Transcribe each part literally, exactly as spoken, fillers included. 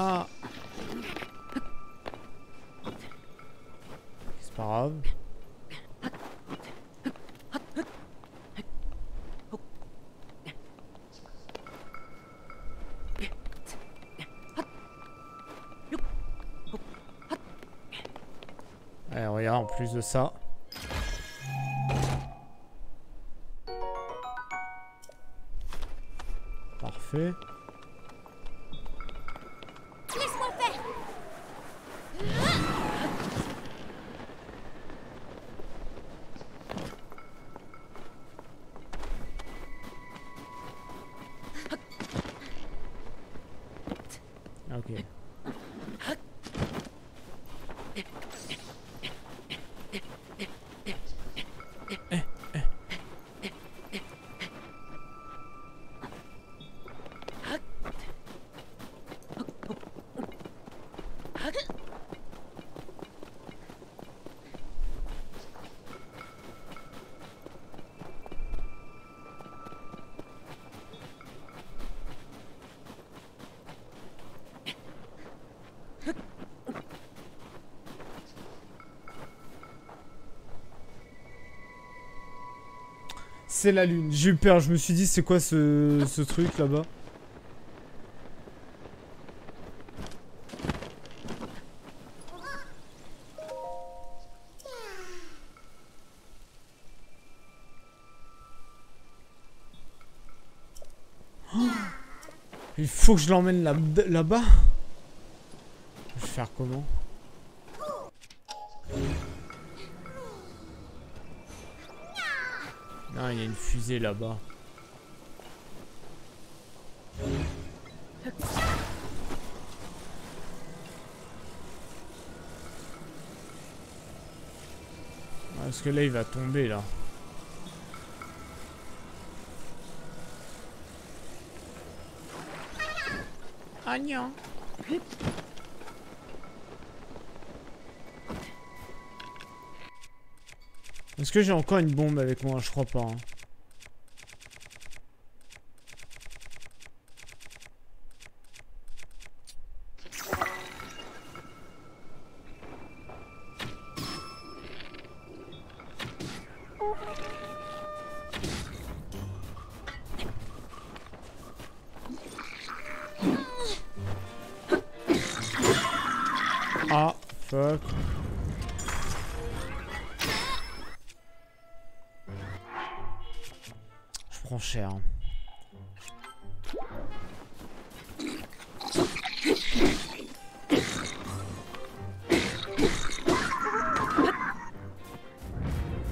Ah. C'est pas grave. Allez, regarde, en plus de ça. Parfait. Laisse-moi faire. Ok. C'est la lune, j'ai eu peur, je me suis dit c'est quoi ce, ce truc là-bas. Oh, il faut que je l'emmène là, là-bas. Je vais faire comment? Ah, il y a une fusée là-bas. Parce que là, il va tomber, là. Agnan. Est-ce que j'ai encore une bombe avec moi? Je crois pas. Hein. Ah, fuck. Prends cher.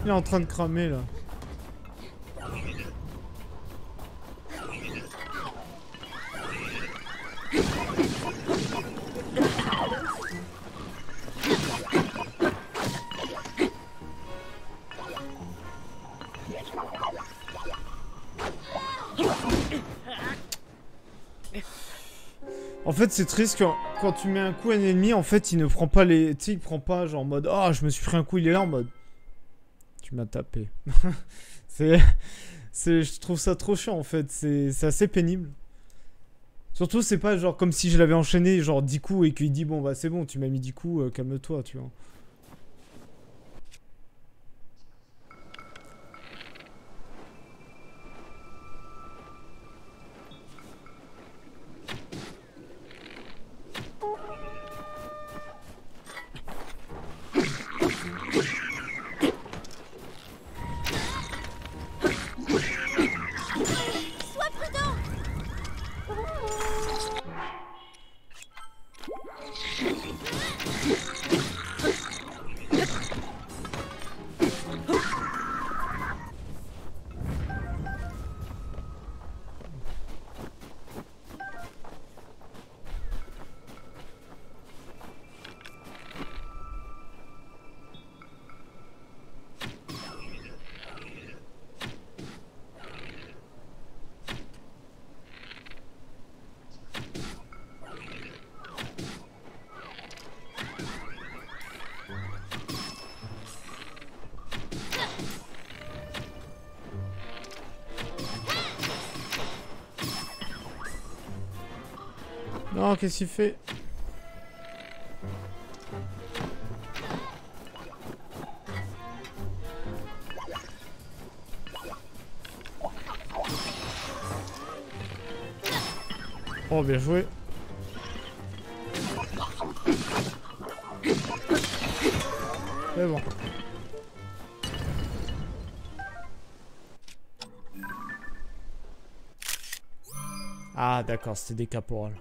Il est en train de cramer là. En fait, c'est triste quand, quand tu mets un coup à un ennemi, en fait, il ne prend pas les... Tu sais, il prend pas genre en mode... Ah, oh, je me suis pris un coup, il est là en mode... Tu m'as tapé. c'est... Je trouve ça trop chiant, en fait. C'est assez pénible. Surtout, c'est pas genre comme si je l'avais enchaîné genre dix coups et qu'il dit... Bon, bah, c'est bon, tu m'as mis dix coups, euh, calme-toi, tu vois. Non, qu'est-ce qu'il fait? Oh, bien joué. C'est bon. Ah d'accord, c'était des caporales.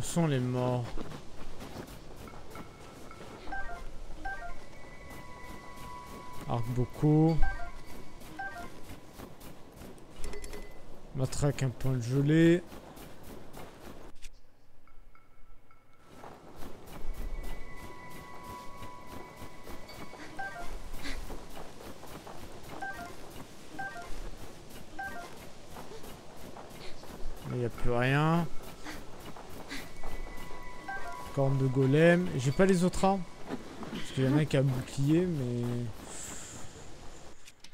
Sont les morts. Arc beaucoup. Matraque un point de gelée. Il n'y a plus rien. De golem, j'ai pas les autres armes parce qu'il y en a qui a un bouclier, mais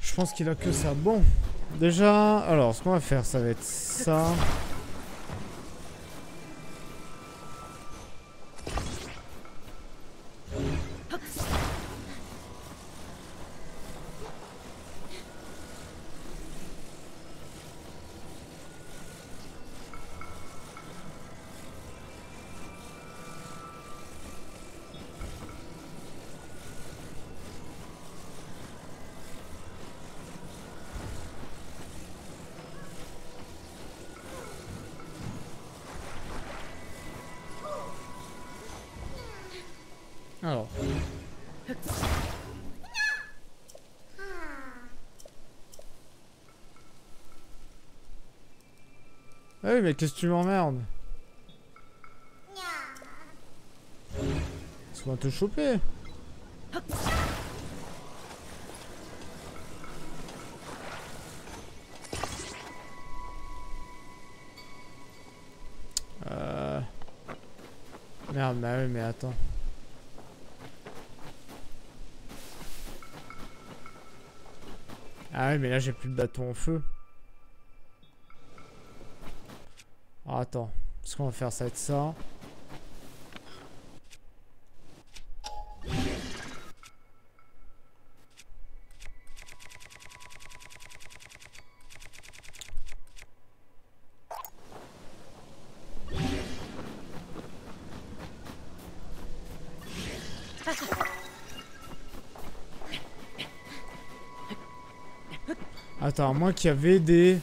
je pense qu'il a que ça. Bon, déjà, alors ce qu'on va faire, ça va être ça. Alors. Ah oui, mais qu'est-ce que tu m'emmerdes? Ça va te choper. Euh... Merde, bah oui, mais attends. Ah ouais, mais là j'ai plus de bâton en feu. Alors, attends, ce qu'on va faire, ça va être ça. Attends, moi qui avait des...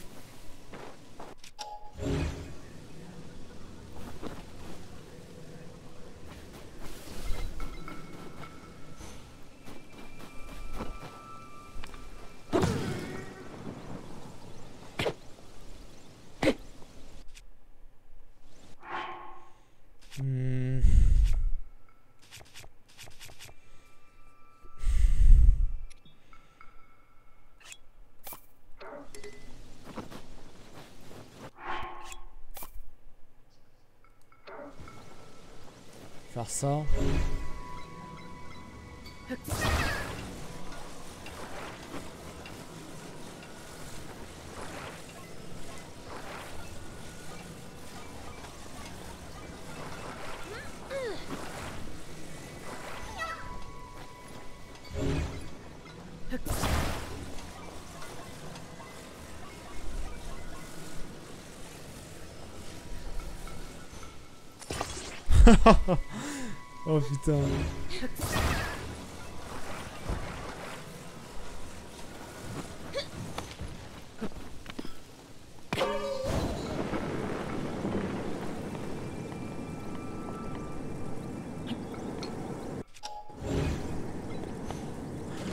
Faire ça. Oh putain.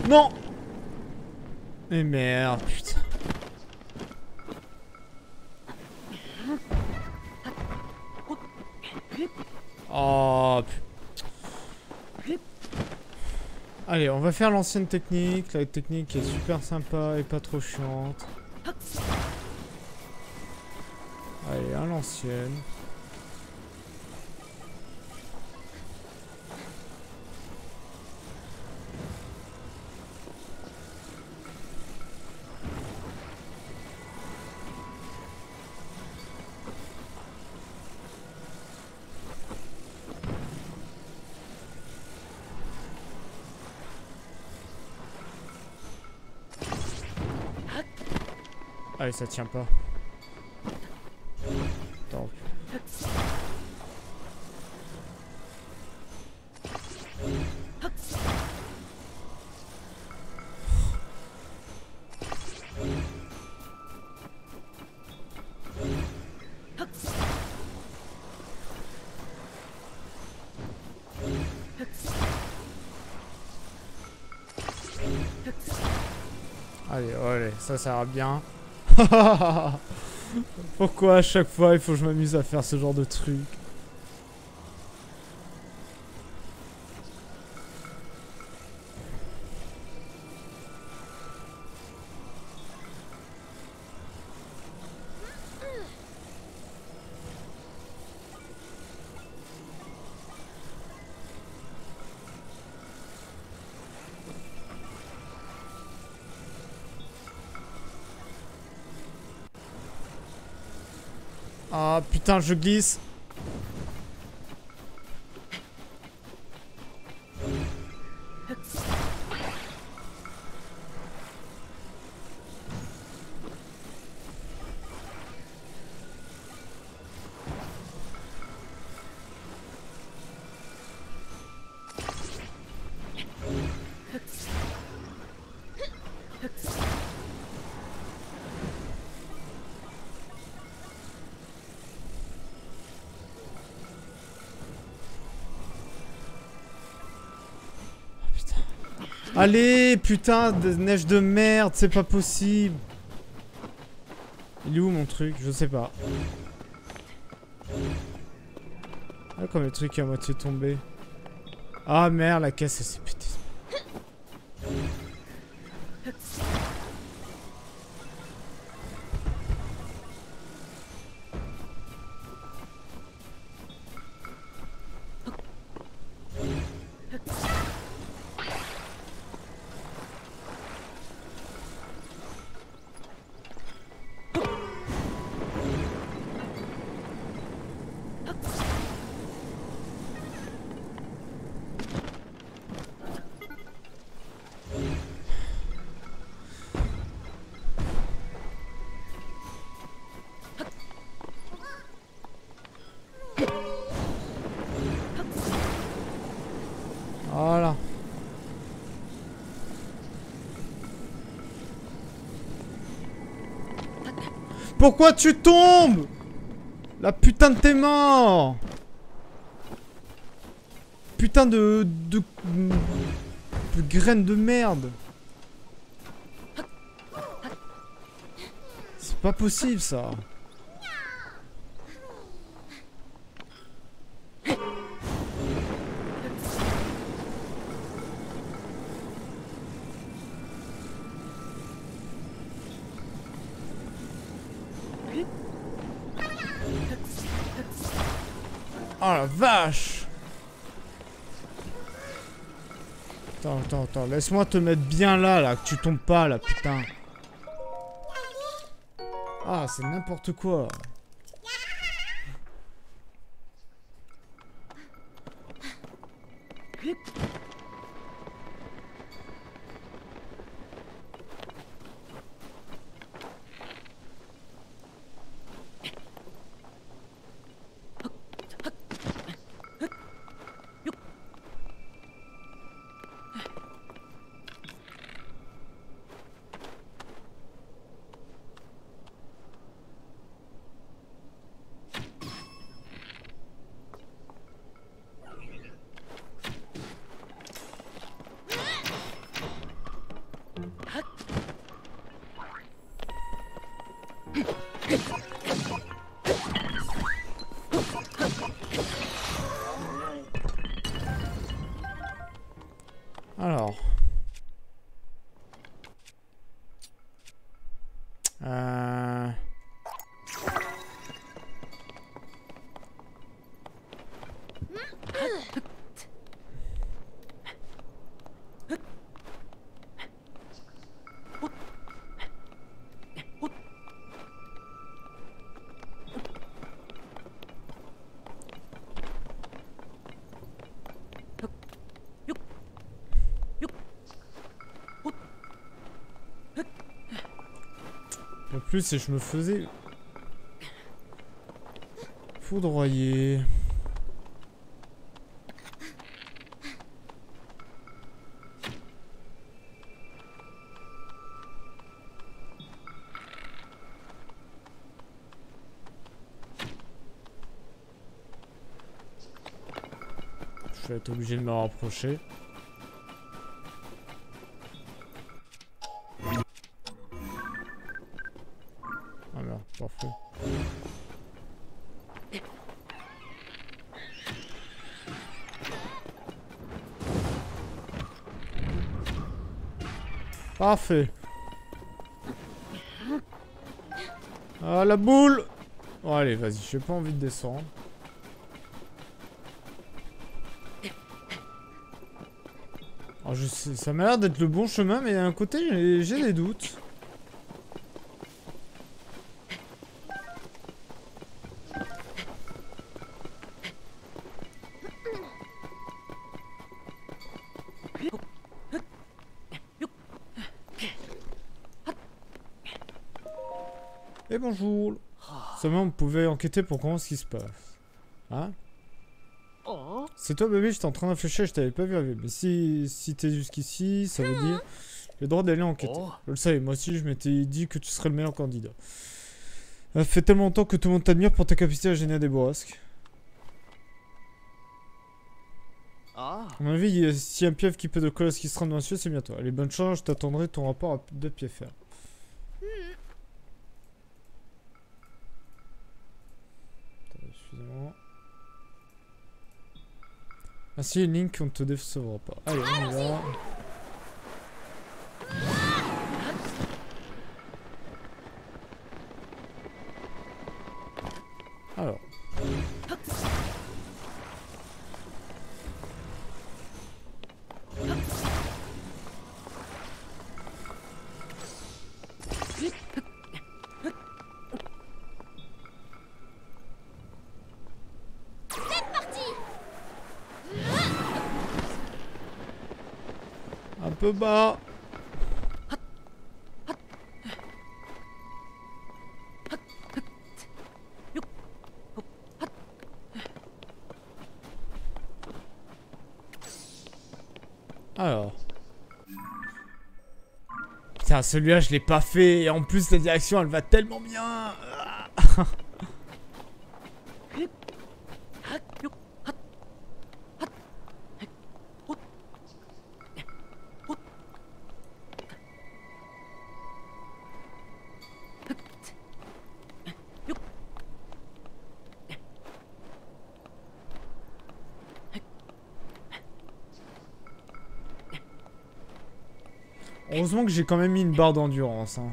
Non. Mais merde, putain. Allez, on va faire l'ancienne technique. La technique qui est super sympa et pas trop chiante. Allez, à l'ancienne. Allez, ça tient pas. Donc. Allez, allez, ça, ça va bien. Pourquoi à chaque fois il faut que je m'amuse à faire ce genre de truc? Ah putain, je glisse. Allez, putain, de neige de merde, c'est pas possible. Il est où mon truc? Je sais pas. Ah, comme le truc est à moitié tombé. Ah merde, la caisse elle s'est pétée. Voilà. Pourquoi tu tombes? La putain de tes mains. Putain de de, de, de graines de merde. C'est pas possible ça. Oh la vache! Attends, attends, attends, laisse-moi te mettre bien là, là, que tu tombes pas, là, putain. Ah, c'est n'importe quoi. Le plus c'est que je me faisais foudroyer. Je vais être obligé de me rapprocher. Ah merde, parfait. Parfait. Ah la boule. Bon allez, vas-y, j'ai pas envie de descendre. Alors je sais, ça m'a l'air d'être le bon chemin, mais à un côté j'ai des doutes. Et bonjour. Seulement on pouvait enquêter pour comprendre ce qui se passe. Hein? C'est toi bébé, j'étais en train d'infléchir, je t'avais pas vu arriver. Mais si, si t'es jusqu'ici, ça veut dire j'ai le droit d'aller enquêter. Je le savais, moi aussi je m'étais dit que tu serais le meilleur candidat. Ça fait tellement longtemps que tout le monde t'admire pour ta capacité à gêner des bourrasques. À mon avis, si y a un Piaf qui peut de colosse qui se rende dans ciel, c'est bien toi. Allez, bonne chance, je t'attendrai ton rapport de Piaf. Excusez-moi. Merci Link, on ne te décevra pas. Allez, on y va. Alors. Peu bas. Alors. Putain, celui-là, je l'ai pas fait. Et en plus, la direction, elle va tellement bien. Heureusement que j'ai quand même mis une barre d'endurance. Hein.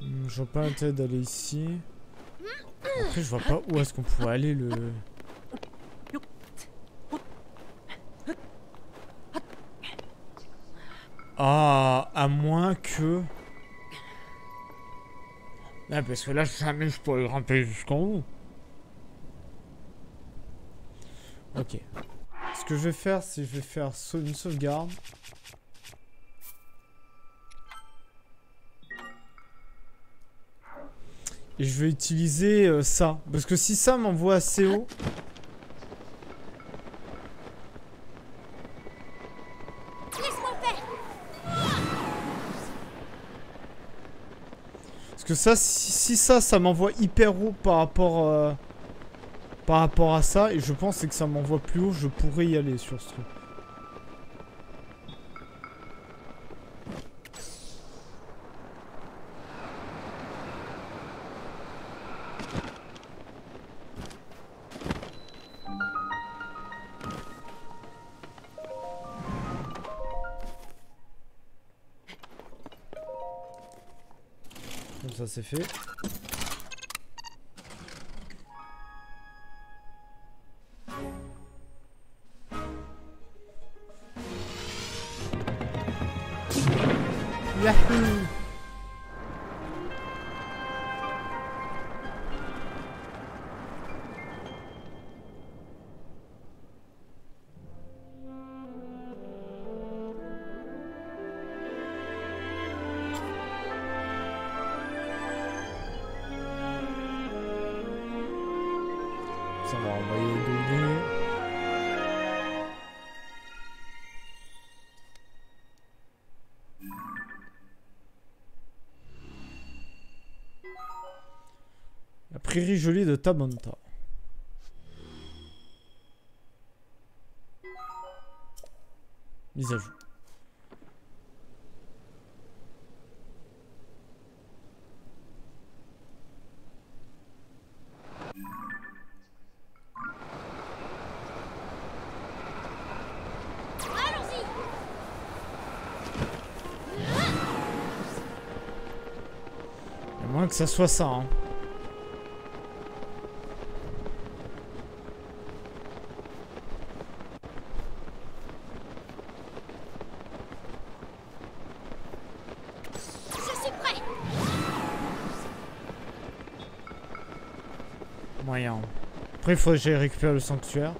Hmm, j'ai pas l'intérêt d'aller ici. Après, je vois pas où est-ce qu'on pourrait aller le... Ah, à moins que... Ah, parce que là, jamais je pourrais grimper jusqu'en haut. Ok. Ce que je vais faire, c'est je vais faire une sauvegarde. Et je vais utiliser euh, ça. Parce que si ça m'envoie assez haut... Que ça, si, si ça, ça m'envoie hyper haut par rapport, euh, par rapport à ça, et je pense que ça m'envoie plus haut, je pourrais y aller sur ce truc. ça c'est fait. Prairie jolie de Tabanta. Mise à jour. À moins que ça soit ça, hein. Après, il faut que j'aille récupérer le sanctuaire.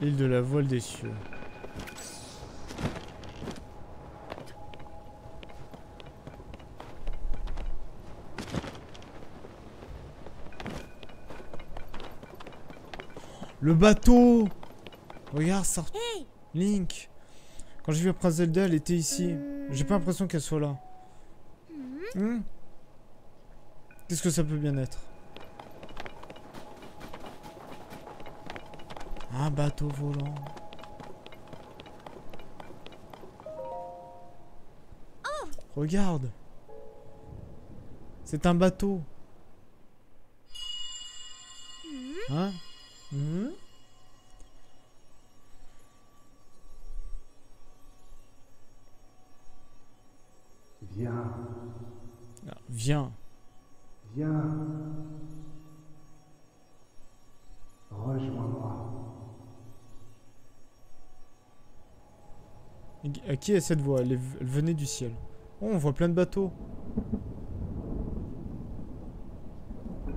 L'île de la voile des cieux. Le bateau! Regarde, ça. Hey Link! Quand j'ai vu la princesse Zelda, elle était ici. J'ai pas l'impression qu'elle soit là. Hmm. Qu'est-ce que ça peut bien être? Un bateau volant. Oh. Regarde. C'est un bateau. Mmh. Hein? Mmh. Viens. Ah, viens. Viens. Rejoins-moi. À qui est cette voix? Elle, est... Elle venait du ciel. Oh, on voit plein de bateaux. Oh.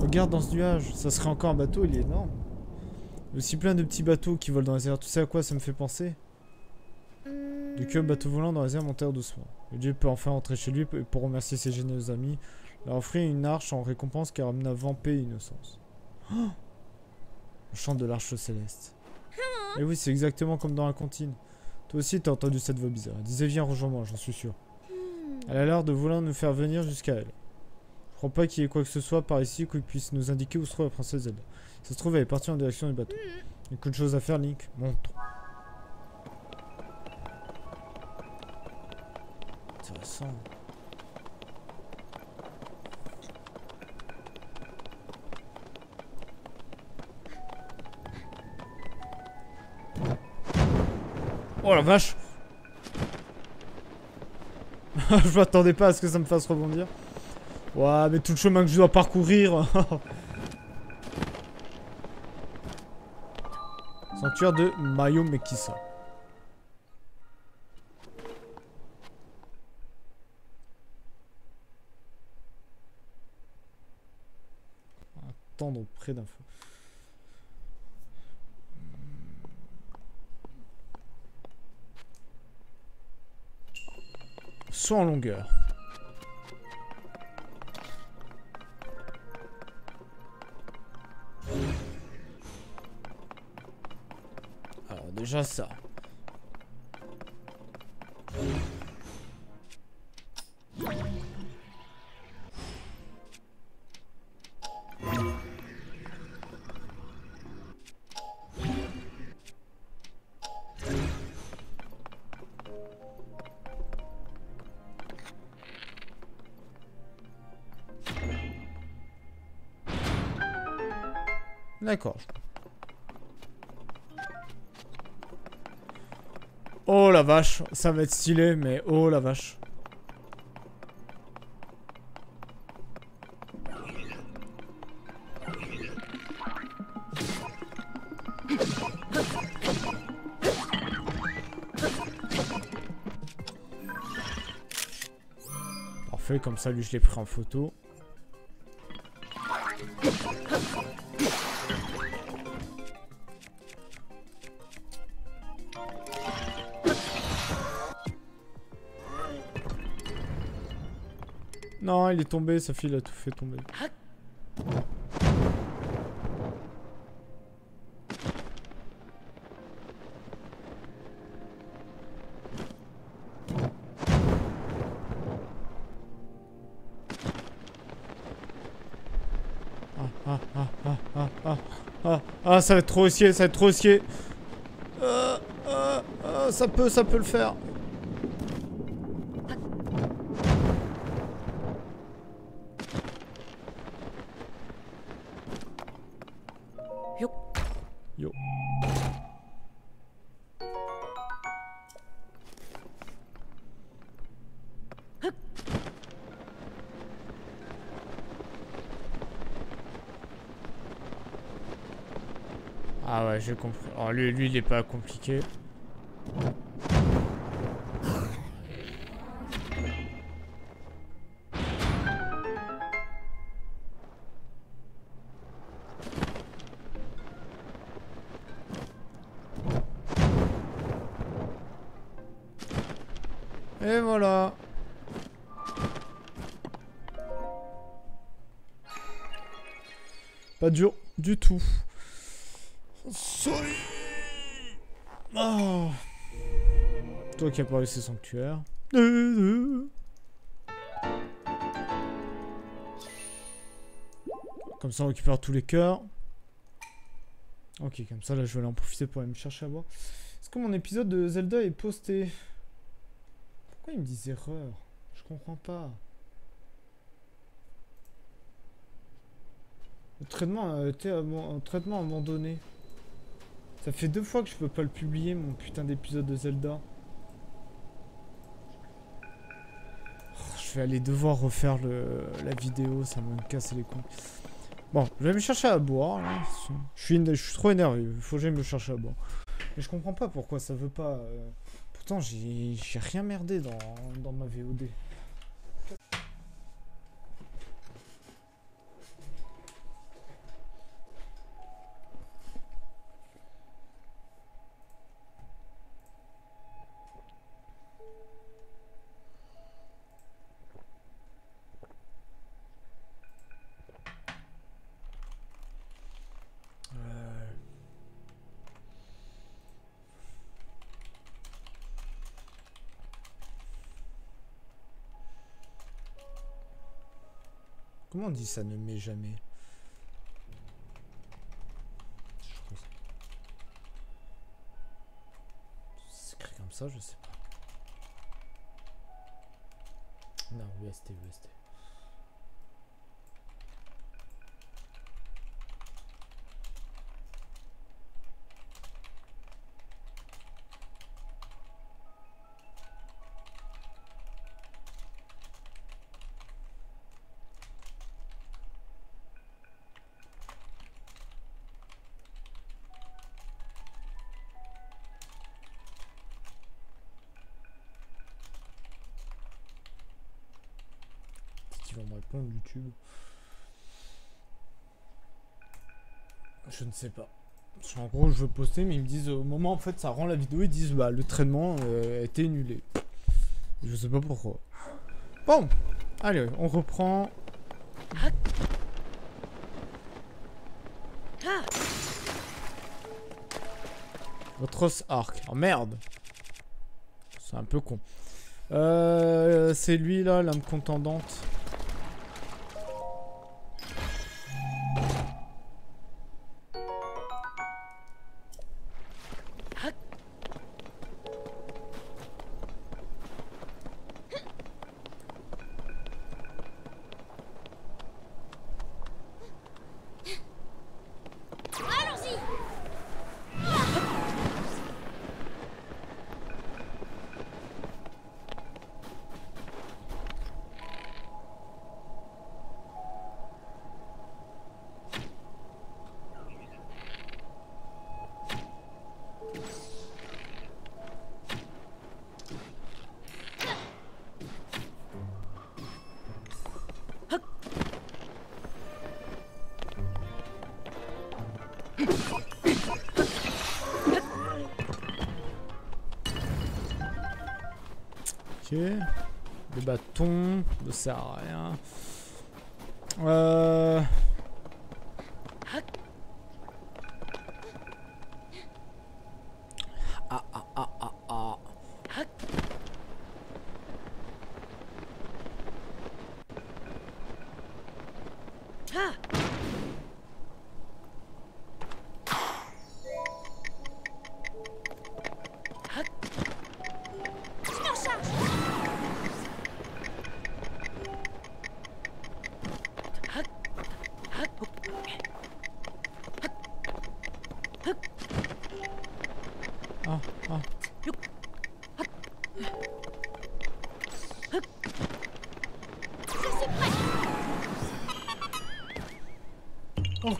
Regarde dans ce nuage. Ça serait encore un bateau, il est énorme. Il y a aussi plein de petits bateaux qui volent dans les airs. Tu sais à quoi ça me fait penser? Du cube bateau volant dans les airs montèrent doucement. Le dieu peut enfin rentrer chez lui pour remercier ses généreux amis, leur offrir une arche en récompense qui ramena vent, paix et innocence. Oh, le chant de l'arche céleste. Et oui, c'est exactement comme dans la comptine. Toi aussi, t'as entendu cette voix bizarre. Elle disait, viens, rejoins-moi, j'en suis sûr. Elle a l'air de vouloir nous faire venir jusqu'à elle. Je crois pas qu'il y ait quoi que ce soit par ici qui puisse nous indiquer où se trouve la princesse Zelda. Ça se trouve, elle est partie en direction du bateau. Il y a qu'une chose à faire, Link. Monte. Intéressant. Oh la vache. Je m'attendais pas à ce que ça me fasse rebondir. Ouah, mais tout le chemin que je dois parcourir. Sanctuaire de Mayo Mekisa. Tendre près d'infos. Soit en longueur. Alors déjà ça. D'accord. Oh la vache, ça va être stylé, mais oh la vache. Parfait, comme ça lui je l'ai pris en photo. Non, il est tombé, sa fille l'a tout fait tomber. Ah, ah, ah, ah, ah, ah, ah, ça va être trop haussier, ça va être trop haussier. Euh, euh, euh, ça peut, ça peut le faire. Ah ouais, j'ai compris. Alors lui, lui, il est pas compliqué. Et voilà. Pas dur du tout. Sorry. Oh. Toi qui as pas laissé sanctuaire. Comme ça on récupère tous les cœurs. Ok, comme ça là je vais aller en profiter pour aller me chercher à boire. Est-ce que mon épisode de Zelda est posté? Pourquoi il me dit erreur? Je comprends pas. Le traitement a été un traitement abandonné. Ça fait deux fois que je peux pas le publier, mon putain d'épisode de Zelda. Oh, je vais aller devoir refaire le, la vidéo, ça me casse les couilles. Bon, je vais me chercher à boire. Là. Je, suis, je suis trop énervé, il faut que j'aille me chercher à boire. Mais je comprends pas pourquoi ça veut pas... Euh... Pourtant, j'ai rien merdé dans, dans ma V O D. Comment on dit ça ne met jamais? C'est écrit comme ça, je sais pas. Non, U S T, U S T. On me répond YouTube. Je ne sais pas. En gros, je veux poster, mais ils me disent au moment en fait, ça rend la vidéo. Ils disent bah le traitement euh, a été annulé. Je sais pas pourquoi. Bon, allez, on reprend. Votre arc. Oh merde. C'est un peu con. Euh, c'est lui là, l'âme contendante. Le bâton, ça sert à rien. Euh... Ah ah ah ah ah.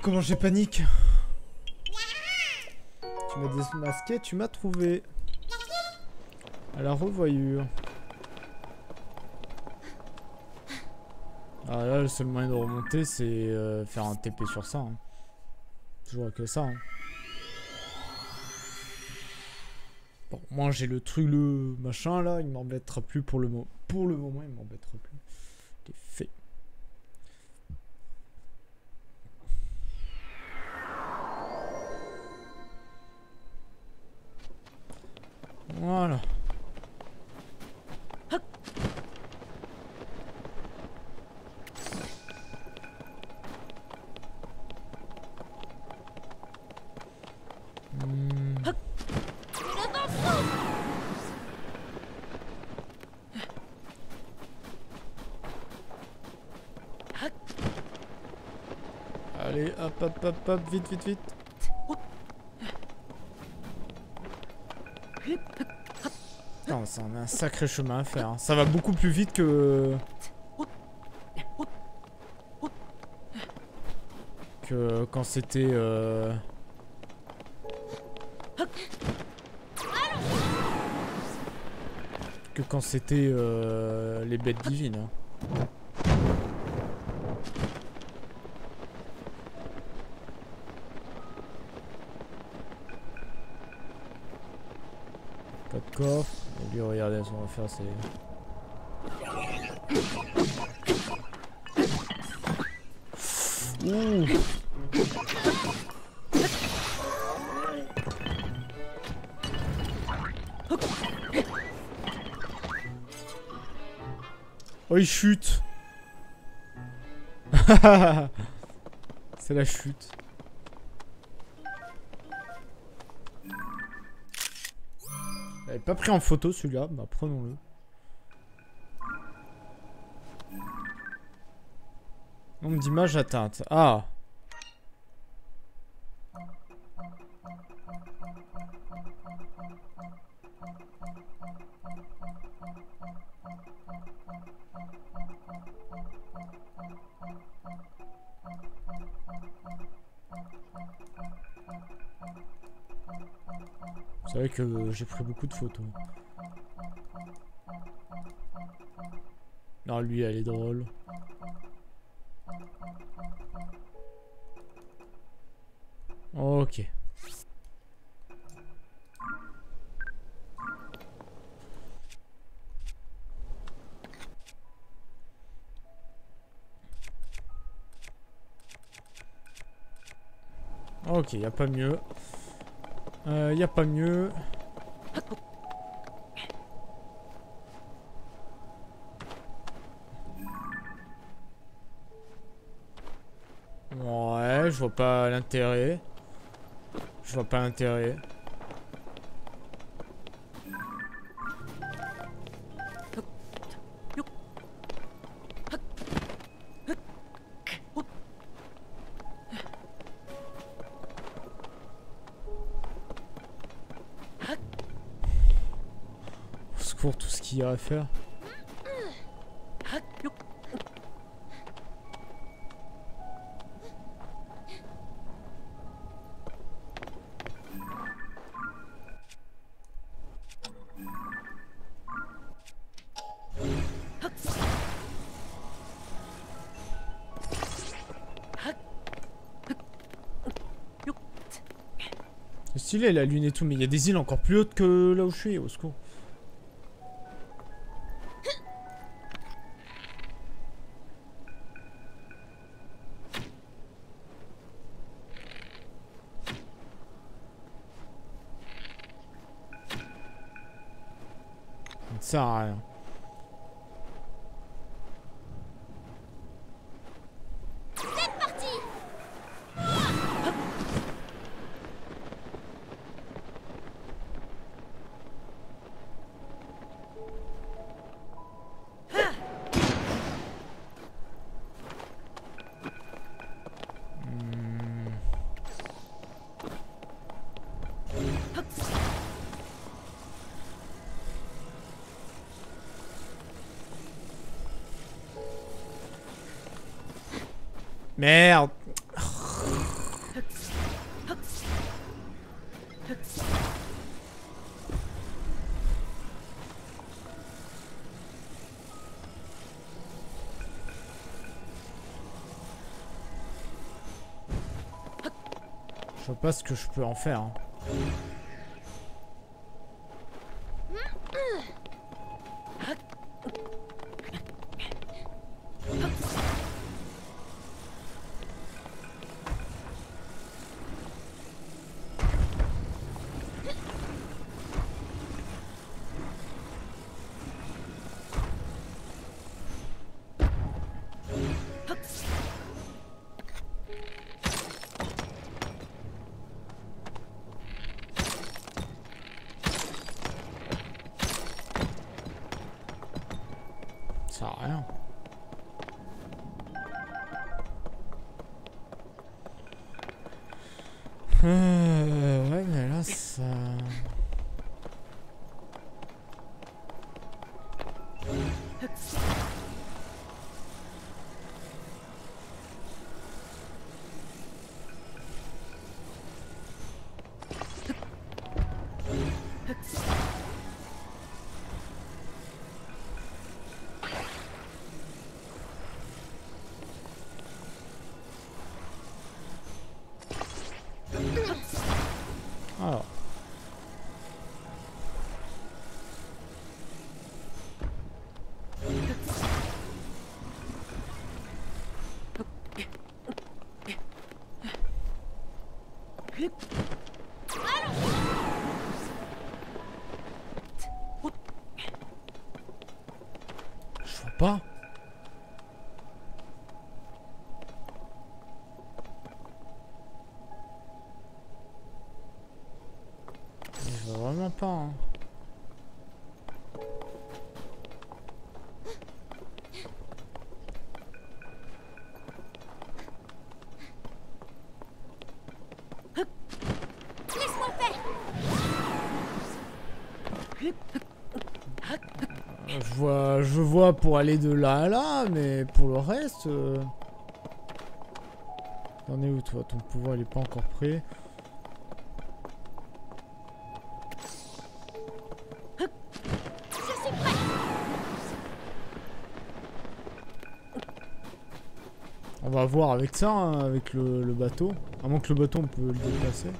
Comment j'ai panique. Tu m'as démasqué, tu m'as trouvé. À la revoyure. Ah là, le seul moyen de remonter, c'est euh, faire un T P sur ça. Hein. Toujours que ça. Hein. Bon, moi j'ai le truc, le machin là, il m'embêtera plus pour le moment. Pour le moment, il m'embêtera plus. C'est fait. Voilà. Hmm. Allez, hop, hop, hop, hop, vite, vite, vite. Non, ça en a un sacré chemin à faire. Ça va beaucoup plus vite que... que quand c'était... Euh... que quand c'était euh... les bêtes divines. Pas de coffre. Et lui, regardez, ce qu'on va faire, c'est... Ouh. Oh, il chute. C'est la chute. Pas pris en photo celui-là, bah prenons-le. Nombre d'images atteintes. Ah. C'est vrai que j'ai pris beaucoup de photos. Non, lui, elle est drôle. Ok. Ok, y a pas mieux. Euh, y a pas mieux. Ouais, je vois pas l'intérêt. Je vois pas l'intérêt. Tout ce qu'il y a à faire. C'est stylé la lune et tout, mais il y a des îles encore plus hautes que là où je suis, au secours. sert à rien. C'est parti. Merde. Je sais pas ce que je peux en faire. Hein. Ça sert à rien. Euh, ouais, mais là, ça... Je vois pas. Je vois vraiment pas. Hein. Je vois pour aller de là à là, mais pour le reste... Euh... T'en es où toi? Ton pouvoir il est pas encore prêt. On va voir avec ça, hein, avec le, le bateau. À moins que le bateau on peut le déplacer.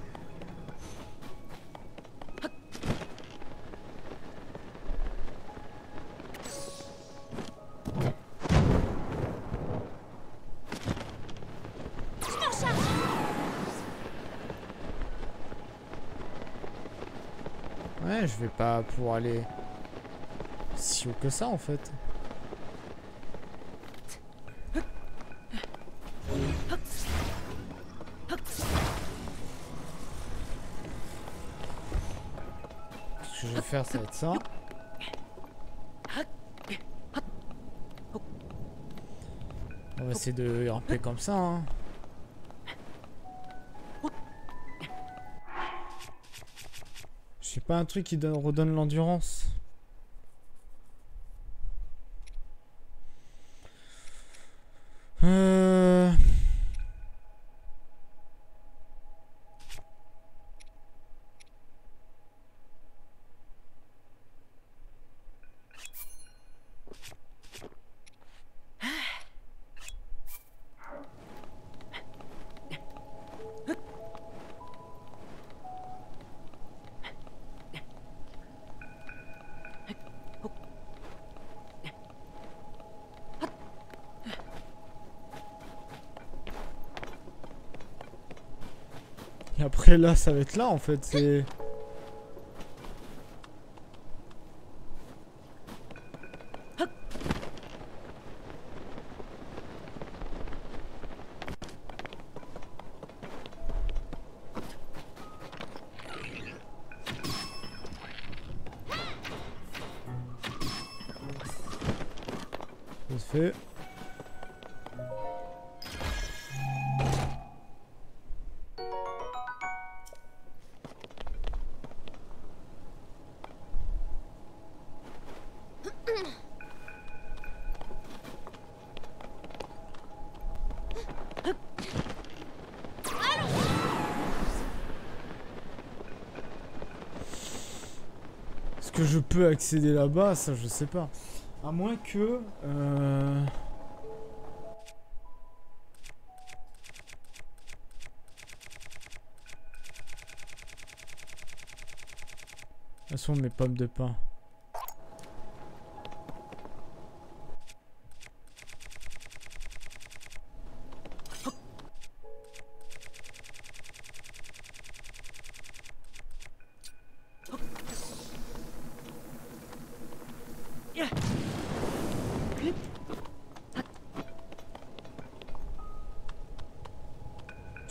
Ouais, je vais pas pouvoir aller si haut que ça en fait. Ce que je vais faire, ça va être ça. On va essayer de ramper comme ça. Hein. Pas un truc qui donne, redonne l'endurance. Euh... Et après là, ça va être là en fait, c'est... fait. Est-ce que je peux accéder là-bas? Ça, je sais pas. À moins que... Euh... Elles sont mes pommes de pain.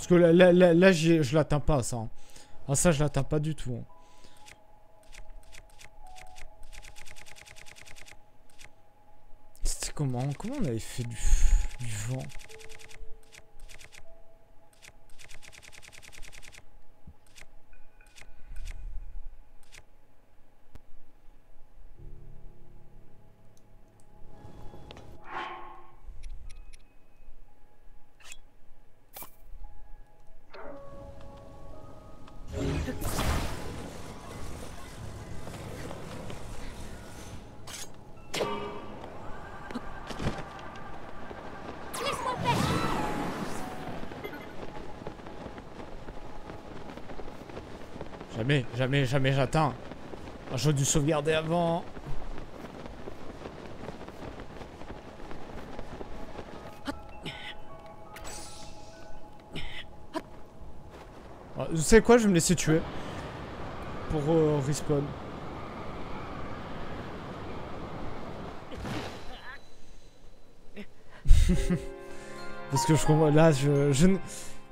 Parce que là, là, là, là je l'atteins pas, ça. Ah, ça, je l'atteins pas du tout. C'était comment? Comment on avait fait du, du vent? Jamais, jamais, jamais j'atteins. J'aurais dû sauvegarder avant. Vous savez quoi, je vais me laisser tuer. Pour euh, respawn. Parce que je comprends. Là, je, je ne.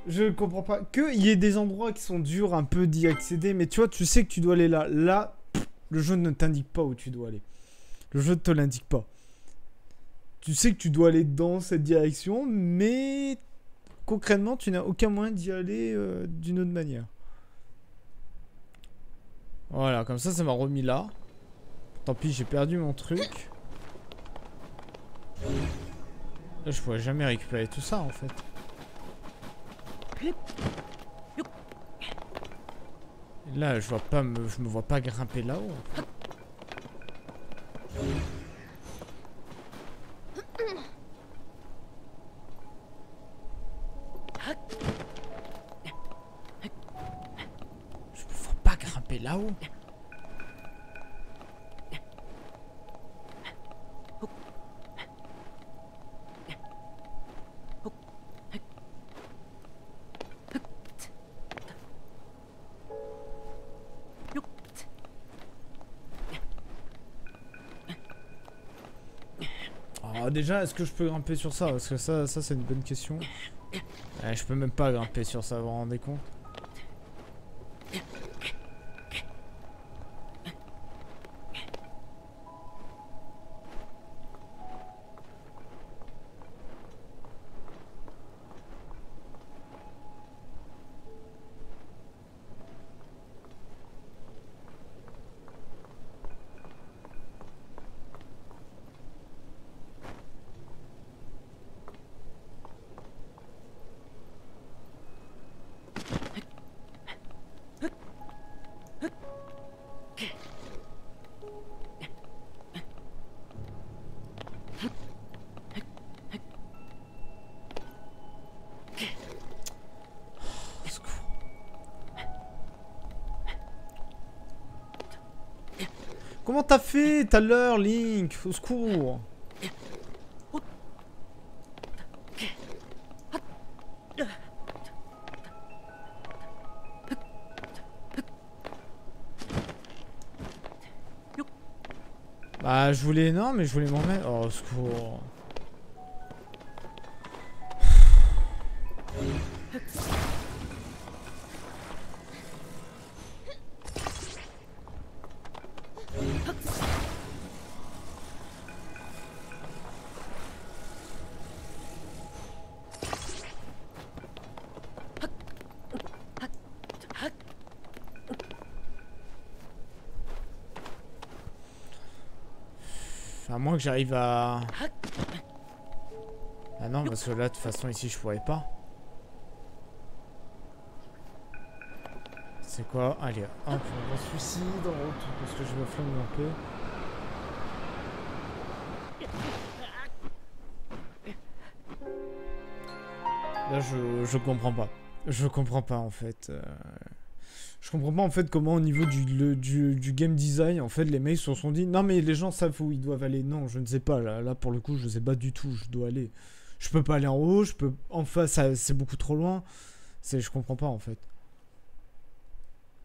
Je comprends pas. Qu'il y ait des endroits qui sont durs un peu d'y accéder, mais tu vois, tu sais que tu dois aller là. Là, pff, le jeu ne t'indique pas où tu dois aller. Le jeu ne te l'indique pas. Tu sais que tu dois aller dans cette direction, mais concrètement, tu n'as aucun moyen d'y aller euh, d'une autre manière. Voilà, comme ça, ça m'a remis là. Tant pis, j'ai perdu mon truc. Là, je pourrais jamais récupérer tout ça, en fait. Là, je vois pas, me, je me vois pas grimper là-haut. Je me vois pas grimper là-haut. Déjà, est-ce que je peux grimper sur ça? Parce que ça, ça c'est une bonne question. Eh, je peux même pas grimper sur ça, vous vous rendez compte? Comment t'as fait tout à l'heure, Link? Au secours! Bah, je voulais. Non, mais je voulais m'en mettre. Oh, au secours! À moins que j'arrive à... Ah non, parce que là, de toute façon, ici, je pourrais pas. C'est quoi? Allez, hop, on se suicide en route, parce que je me flingue un peu. Là, je, je comprends pas. Je comprends pas, en fait. Euh... Je comprends pas, en fait, comment, au niveau du, le, du, du game design, en fait, les mecs se sont dit « Non, mais les gens savent où ils doivent aller. » Non, je ne sais pas. Là, là, pour le coup, je sais pas du tout où je dois aller. Je peux pas aller en haut. Je peux... Enfin, ça, c'est beaucoup trop loin. C'est... Je comprends pas, en fait.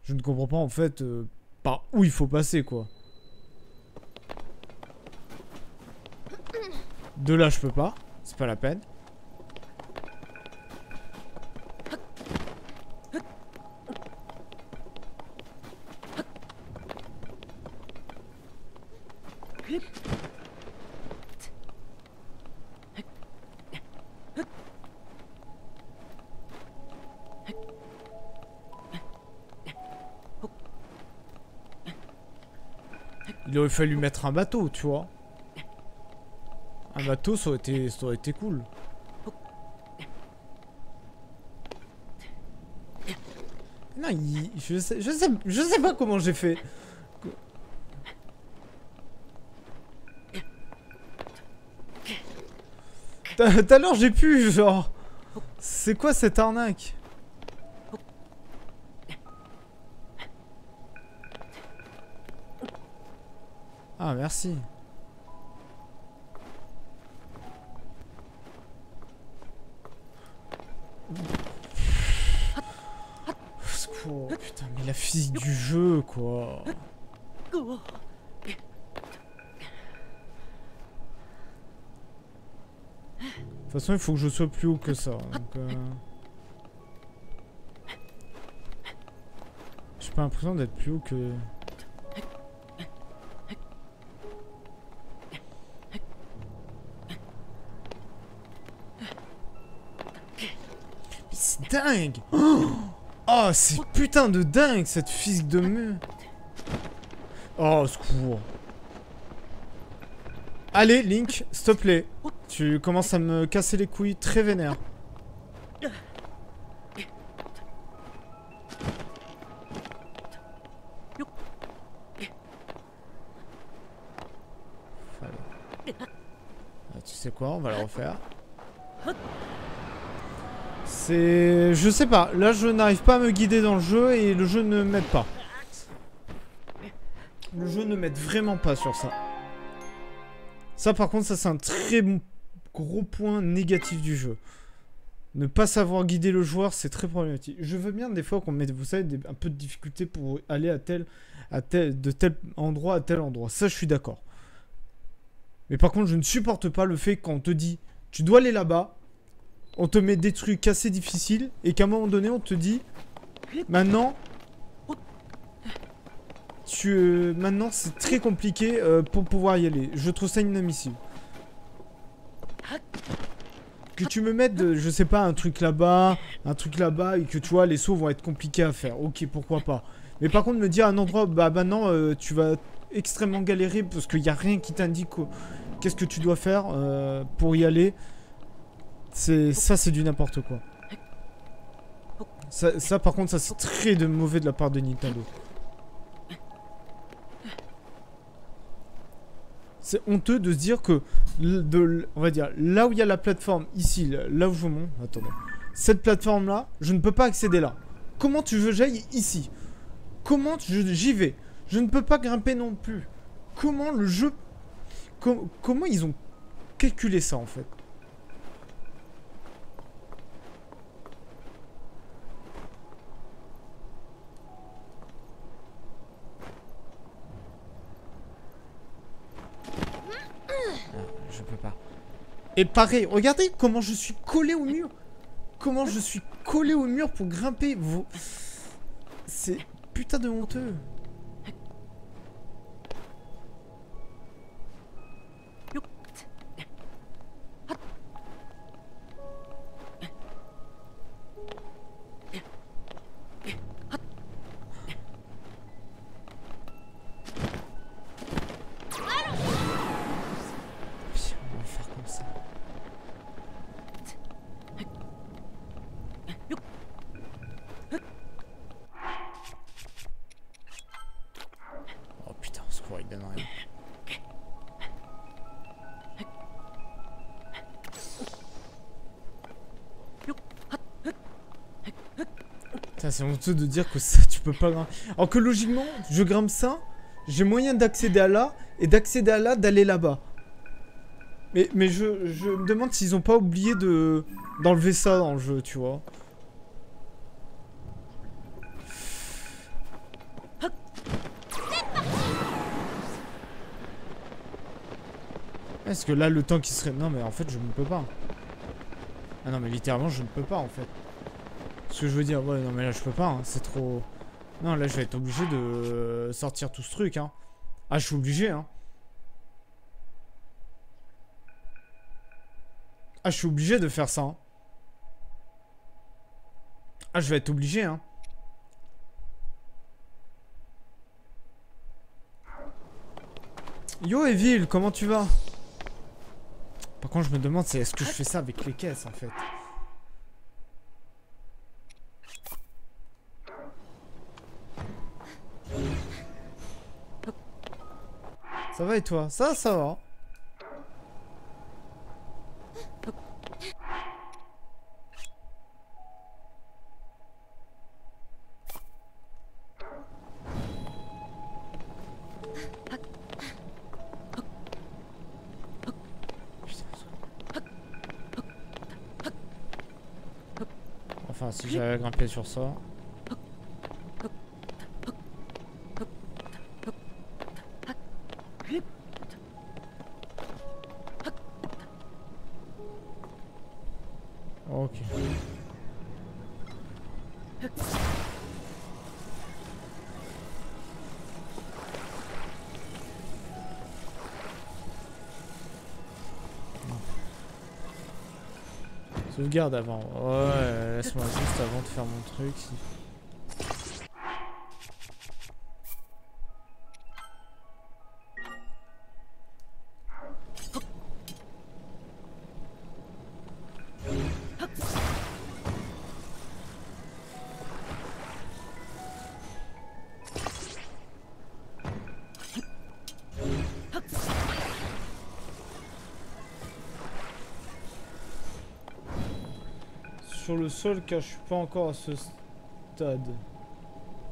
Je ne comprends pas, en fait, euh, par où il faut passer, quoi. De là, je peux pas. C'est pas la peine. Il aurait fallu mettre un bateau, tu vois. Un bateau, ça aurait été, ça aurait été cool. Non, il, je, sais, je, sais, je sais pas comment j'ai fait. Tout à l'heure, j'ai pu, genre... C'est quoi cette arnaque? Ah, merci. Oh, putain, mais la physique du jeu, quoi. De toute façon, il faut que je sois plus haut que ça. Donc, euh... j'ai pas l'impression d'être plus haut que... Dingue. Oh, oh c'est putain de dingue cette fils de me. Oh, secours. Allez, Link, s'il te plaît. Tu commences à me casser les couilles très vénère. Allez. Ah, tu sais quoi, on va le refaire. C'est... Je sais pas. Là, je n'arrive pas à me guider dans le jeu et le jeu ne m'aide pas. Le jeu ne m'aide vraiment pas sur ça. Ça, par contre, ça, c'est un très bon gros point négatif du jeu. Ne pas savoir guider le joueur, c'est très problématique. Je veux bien, des fois, qu'on mette, vous savez, des, un peu de difficulté pour aller à tel, à tel, de tel endroit à tel endroit. Ça, je suis d'accord. Mais par contre, je ne supporte pas le fait quand on te dit « Tu dois aller là-bas ». On te met des trucs assez difficiles et qu'à un moment donné on te dit maintenant tu euh, maintenant c'est très compliqué euh, pour pouvoir y aller. Je trouve ça inadmissible. Que tu me mettes de, je sais pas un truc là-bas, un truc là-bas et que tu vois les sauts vont être compliqués à faire. OK, pourquoi pas. Mais par contre me dire à un endroit bah maintenant euh, tu vas extrêmement galérer parce qu'il n'y a rien qui t'indique qu'est-ce que tu dois faire euh, pour y aller. C'est ça, c'est du n'importe quoi. Ça, ça, par contre, ça c'est très de mauvais de la part de Nintendo. C'est honteux de se dire que, de, on va dire, là où il y a la plateforme, ici, là où je vous montre, attendez, cette plateforme-là, je ne peux pas accéder là. Comment tu veux j'aille ici? Comment j'y vais? Je ne peux pas grimper non plus. Comment le jeu, com comment ils ont calculé ça en fait? Et pareil, regardez comment je suis collé au mur. Comment je suis collé au mur pour grimper. Vous... C'est putain de honteux. Putain, c'est honteux de dire que ça, tu peux pas grimper. Alors que logiquement, je grimpe ça, j'ai moyen d'accéder à là, et d'accéder à là, d'aller là-bas. Mais, mais je, je me demande s'ils ont pas oublié de d'enlever ça dans le jeu, tu vois. Est-ce que là, le temps qui serait... Non, mais en fait, je ne peux pas. Ah non, mais littéralement, je ne peux pas, en fait. Ce que je veux dire, ouais, non, mais là, je peux pas, hein. C'est trop... Non, là, je vais être obligé de sortir tout ce truc, hein. Ah, je suis obligé, hein. Ah, je suis obligé de faire ça, hein. Ah, je vais être obligé, hein. Yo, Evil, comment tu vas? Par contre, je me demande, c'est est-ce que je fais ça avec les caisses, en fait? Ça va et toi? Ça, ça va. Enfin, si j'avais grimpé sur ça. Ok. Sauvegarde avant. Ouais, laisse-moi juste avant de faire mon truc. Sur le sol, car je suis pas encore à ce stade.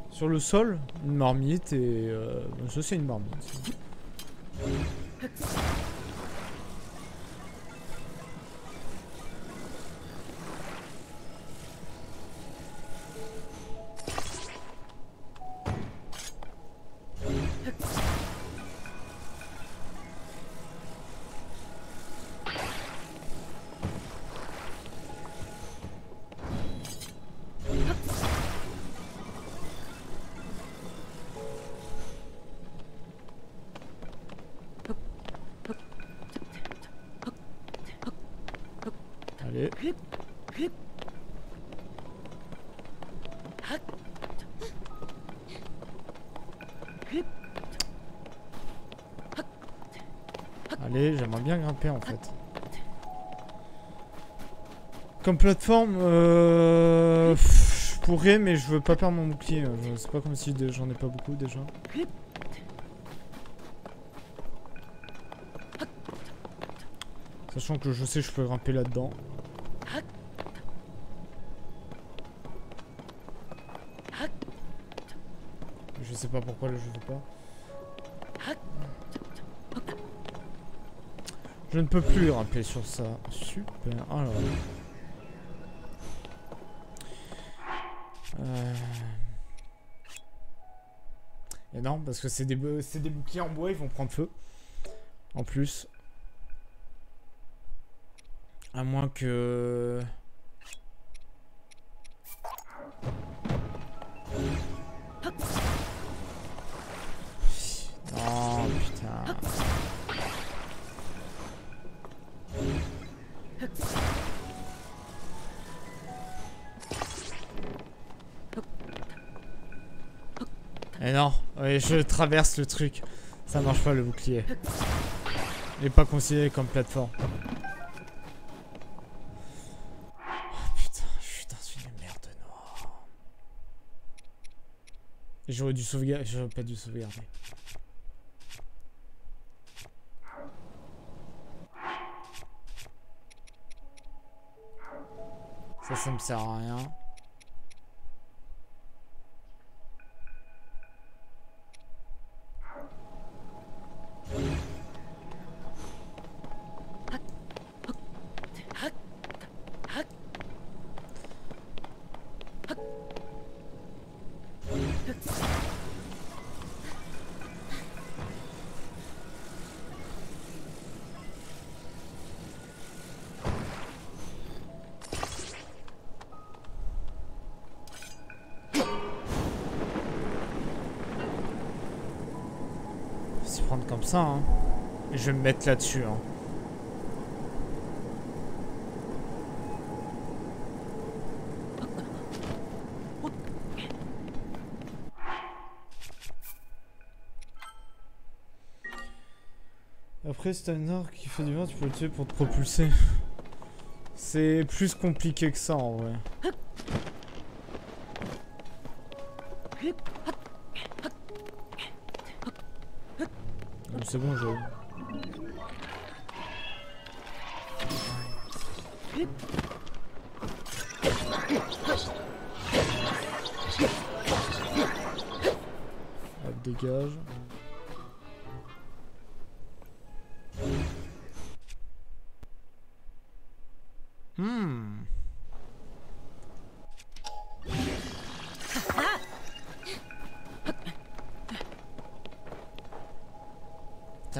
Sur le sol, une marmite et... Euh, ça c'est une marmite. Allez, j'aimerais bien grimper en fait. Comme plateforme, euh, pff, je pourrais, mais je veux pas perdre mon bouclier. C'est pas comme si j'en ai pas beaucoup déjà. Sachant que je sais que je peux grimper là-dedans. Je sais pas pourquoi là je veux pas. Je ne peux plus grimper sur ça. Super. Alors. Euh... Et non, parce que c'est des, des boucliers en bois, ils vont prendre feu. En plus. À moins que... Oh putain. Et non, oui, je traverse le truc. Ça marche pas le bouclier. Il n'est pas considéré comme plateforme. J'aurais dû sauvegarder, j'aurais pas dû sauvegarder. Ça, ça me sert à rien. comme ça, hein. Et je vais me mettre là-dessus, hein. Après, si t'as une arme qui fait du vent, tu peux le tuer pour te propulser. C'est plus compliqué que ça, en vrai. C'est bon, je... Hop, dégage. Hmm.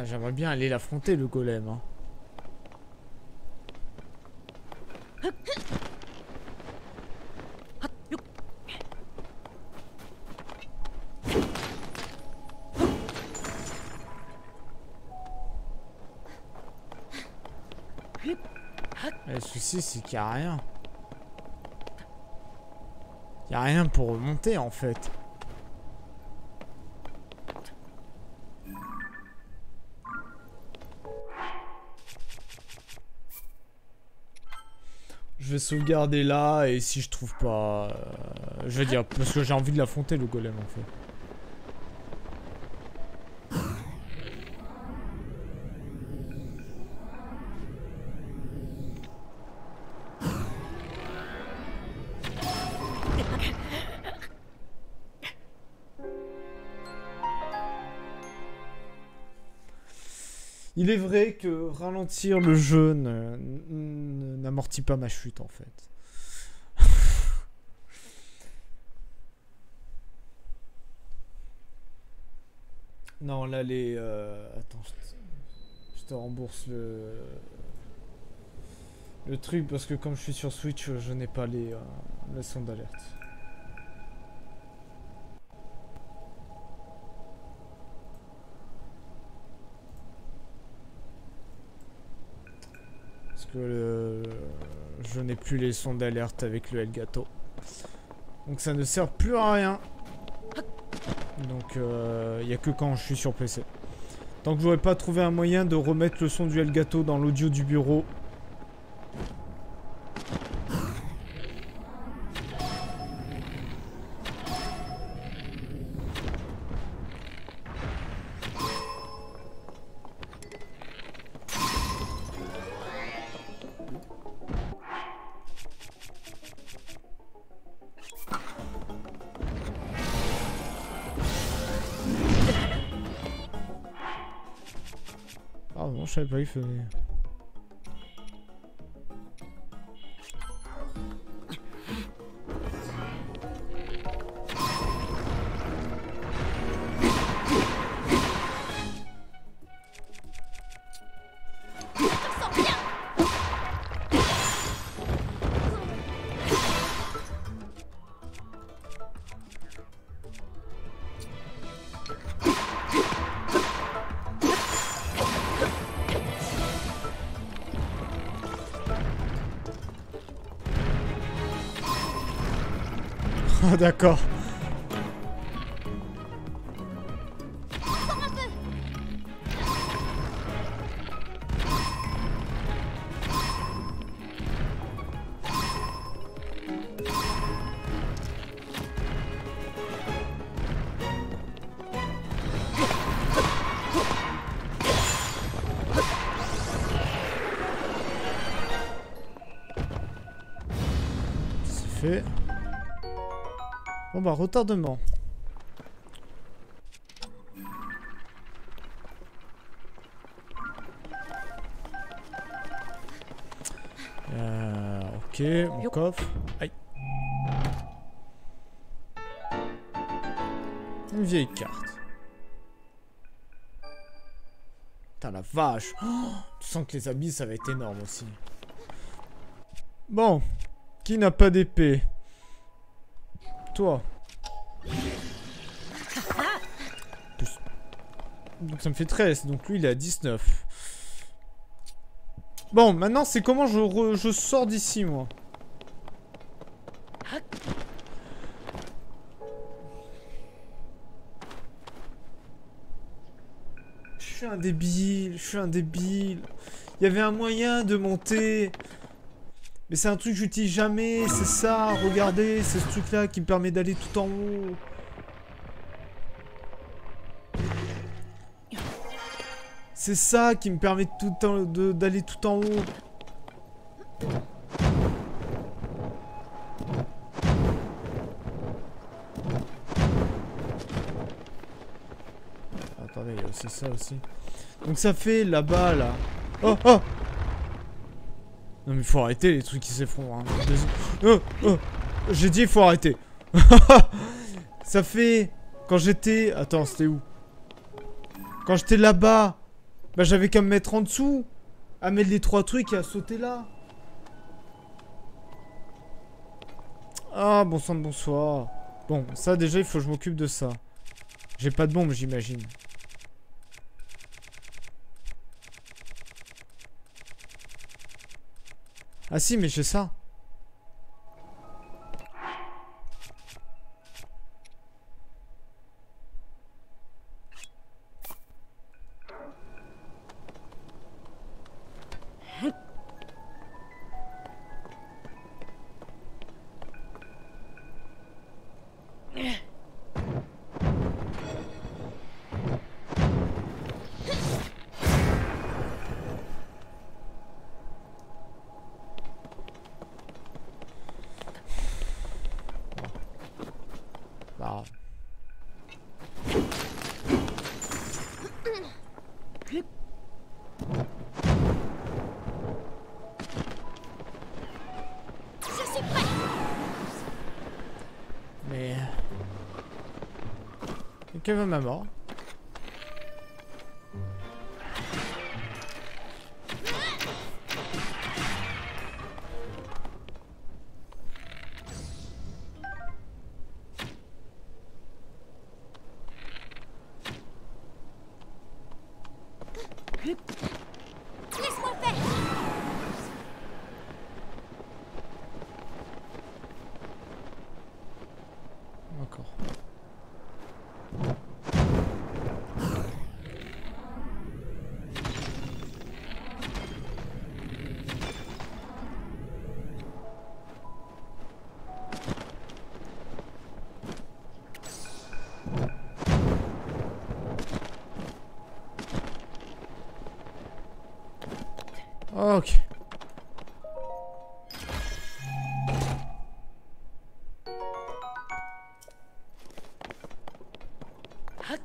J'aimerais bien aller l'affronter, le golem. Hein. Le souci, c'est qu'il n'y a rien. Il n'y a rien pour remonter, en fait. Je vais sauvegarder là et si je trouve pas... Euh, je veux dire, parce que j'ai envie de l'affronter, le golem, en fait. Il est vrai que ralentir le jeu n'amortit pas ma chute, en fait. Non, là, les... Euh, attends, je te rembourse le... Le truc, parce que comme je suis sur Switch, je n'ai pas les, euh, les sons d'alerte. Que le... je n'ai plus les sons d'alerte avec le Elgato. Donc ça ne sert plus à rien. Donc il euh, n'y a que quand je suis sur P C. Tant que j'aurais pas trouvé un moyen de remettre le son du Elgato dans l'audio du bureau. Je savais pas qu'il faisait. D'accord. C'est fait. Bon bah, retardement. Euh, ok, mon coffre. Aïe. Une vieille carte. Putain, la vache. Oh, tu sens que les habits, ça va être énorme aussi. Bon. Qui n'a pas d'épée ? Toi. Donc ça me fait treize. Donc lui il est à dix-neuf. Bon, maintenant c'est comment je, re, je sors d'ici moi. Je suis un débile, je suis un débile. Il y avait un moyen de monter. Mais c'est un truc que j'utilise jamais, c'est ça, regardez, c'est ce truc là qui me permet d'aller tout en haut. C'est ça qui me permet d'aller tout, tout en haut. Attendez, c'est ça aussi. Donc ça fait là-bas, là. Oh, oh! Non mais faut arrêter les trucs qui s'effondrent. Hein. Oh, oh. J'ai dit il faut arrêter. Ça fait... Quand j'étais... Attends, c'était où? Quand j'étais là-bas... Bah j'avais qu'à me mettre en dessous, à mettre les trois trucs et à sauter là. Ah bon sang de bonsoir. Bon ça déjà il faut que je m'occupe de ça. J'ai pas de bombe j'imagine. Ah si mais j'ai ça. Quelle va ma mort? Ok. Ok.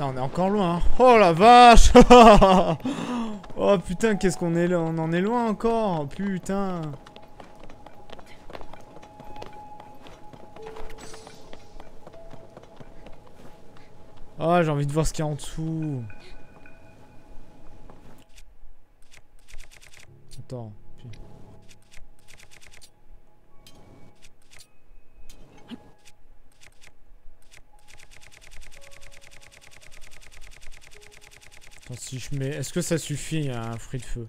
Putain, on est encore loin. Hein. Oh la vache. Oh putain, qu'est-ce qu'on est là? On en est loin encore. Putain. Ah, oh, j'ai envie de voir ce qu'il y a en dessous. Attends. Attends, si je mets... Est-ce que ça suffit à un fruit de feu?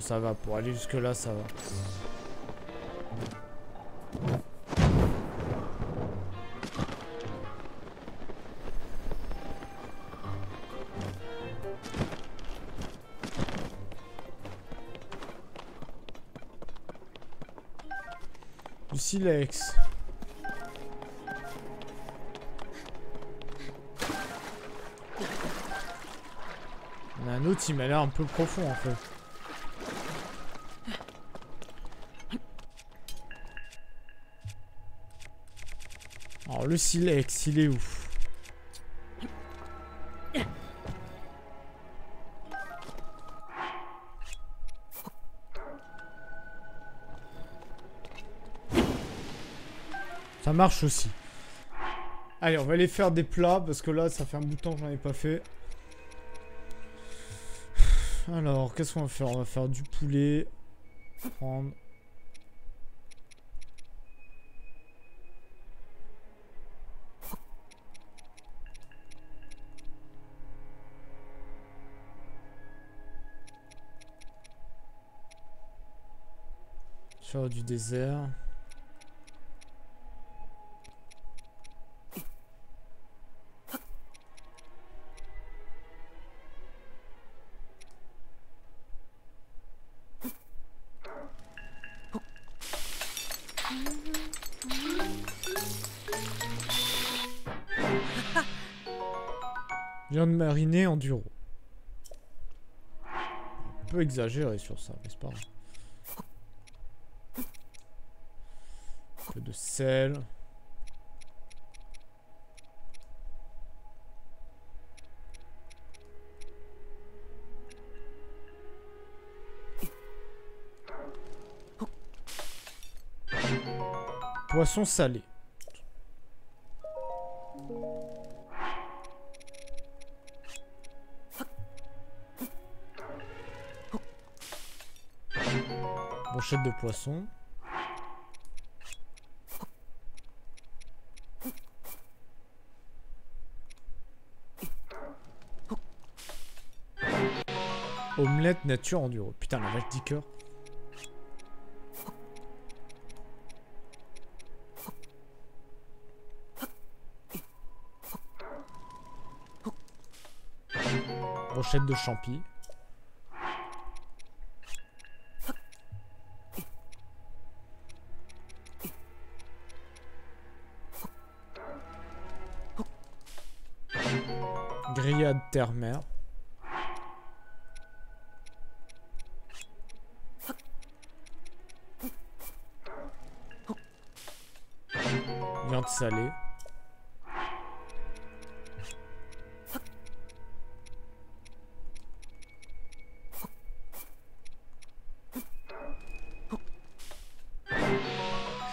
Ça va, pour aller jusque là, ça va. Du silex. Il y en a un autre, il m'a l'air un peu profond en fait. Alors le silex, il est où? Ça marche aussi. Allez, on va aller faire des plats parce que là, ça fait un bout de temps que j'en ai pas fait. Alors, qu'est-ce qu'on va faire? On va faire du poulet. Prendre. Faire du désert. Viande marinée en duro. Un peu exagéré sur ça, n'est-ce pas? Un peu de sel. Poisson salé. Brochette de poisson. Omelette nature enduro. Putain, la vache dix cœurs. Brochette de champi. Grillade terre-mer. Viande salée.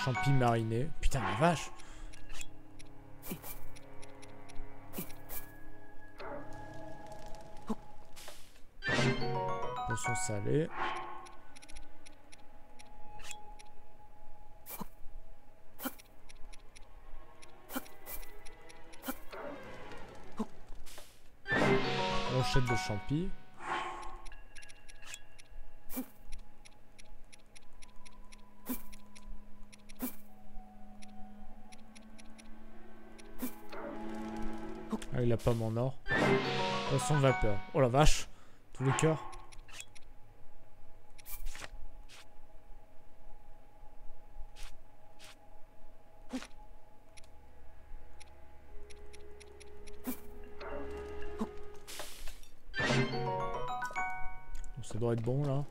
Champi mariné. Putain la vache. Poisson salé. Brochette de champi. Ah, il a pas mon or. Poisson vapeur. Oh la vache. Tous les cœurs. Ça doit être bon là.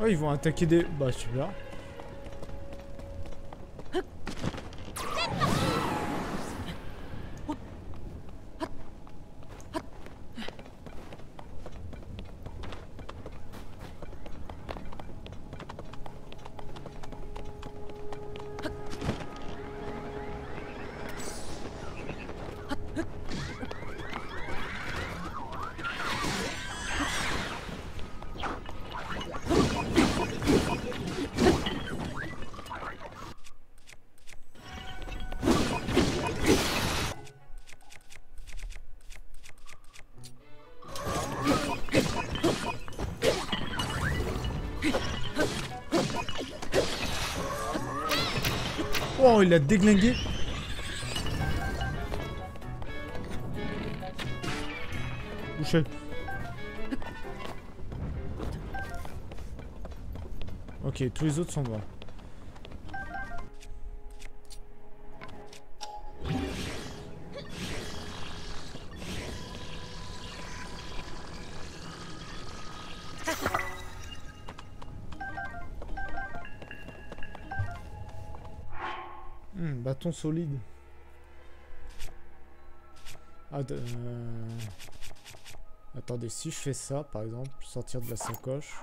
Oh, ils vont attaquer des... Bah super. Oh, il l'a déglingué. Bouché. Ok, tous les autres sont morts. bâton solide. Ah, euh... attendez, si je fais ça, par exemple, sortir de la sacoche.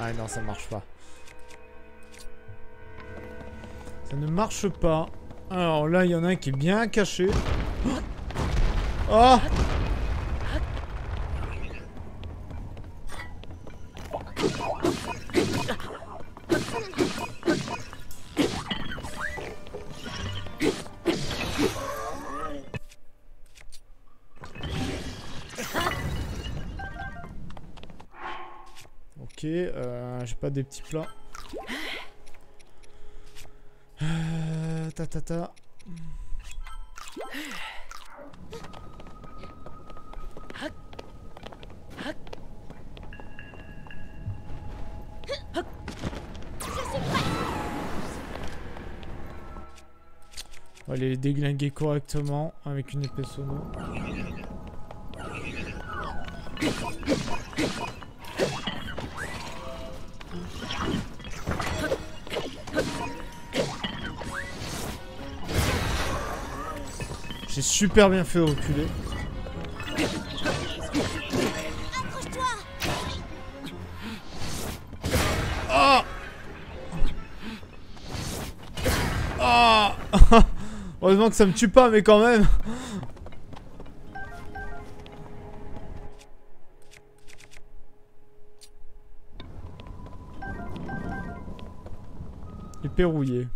Ah non, ça marche pas. Ça ne marche pas. Alors là, il y en a un qui est bien caché. Oh! Ok, euh, j'ai pas des petits plats. Euh, ta ta ta. On va les déglinguer correctement avec une épée sono. J'ai super bien fait reculer. Oh, oh. Heureusement que ça me tue pas, mais quand même. Épée rouillée.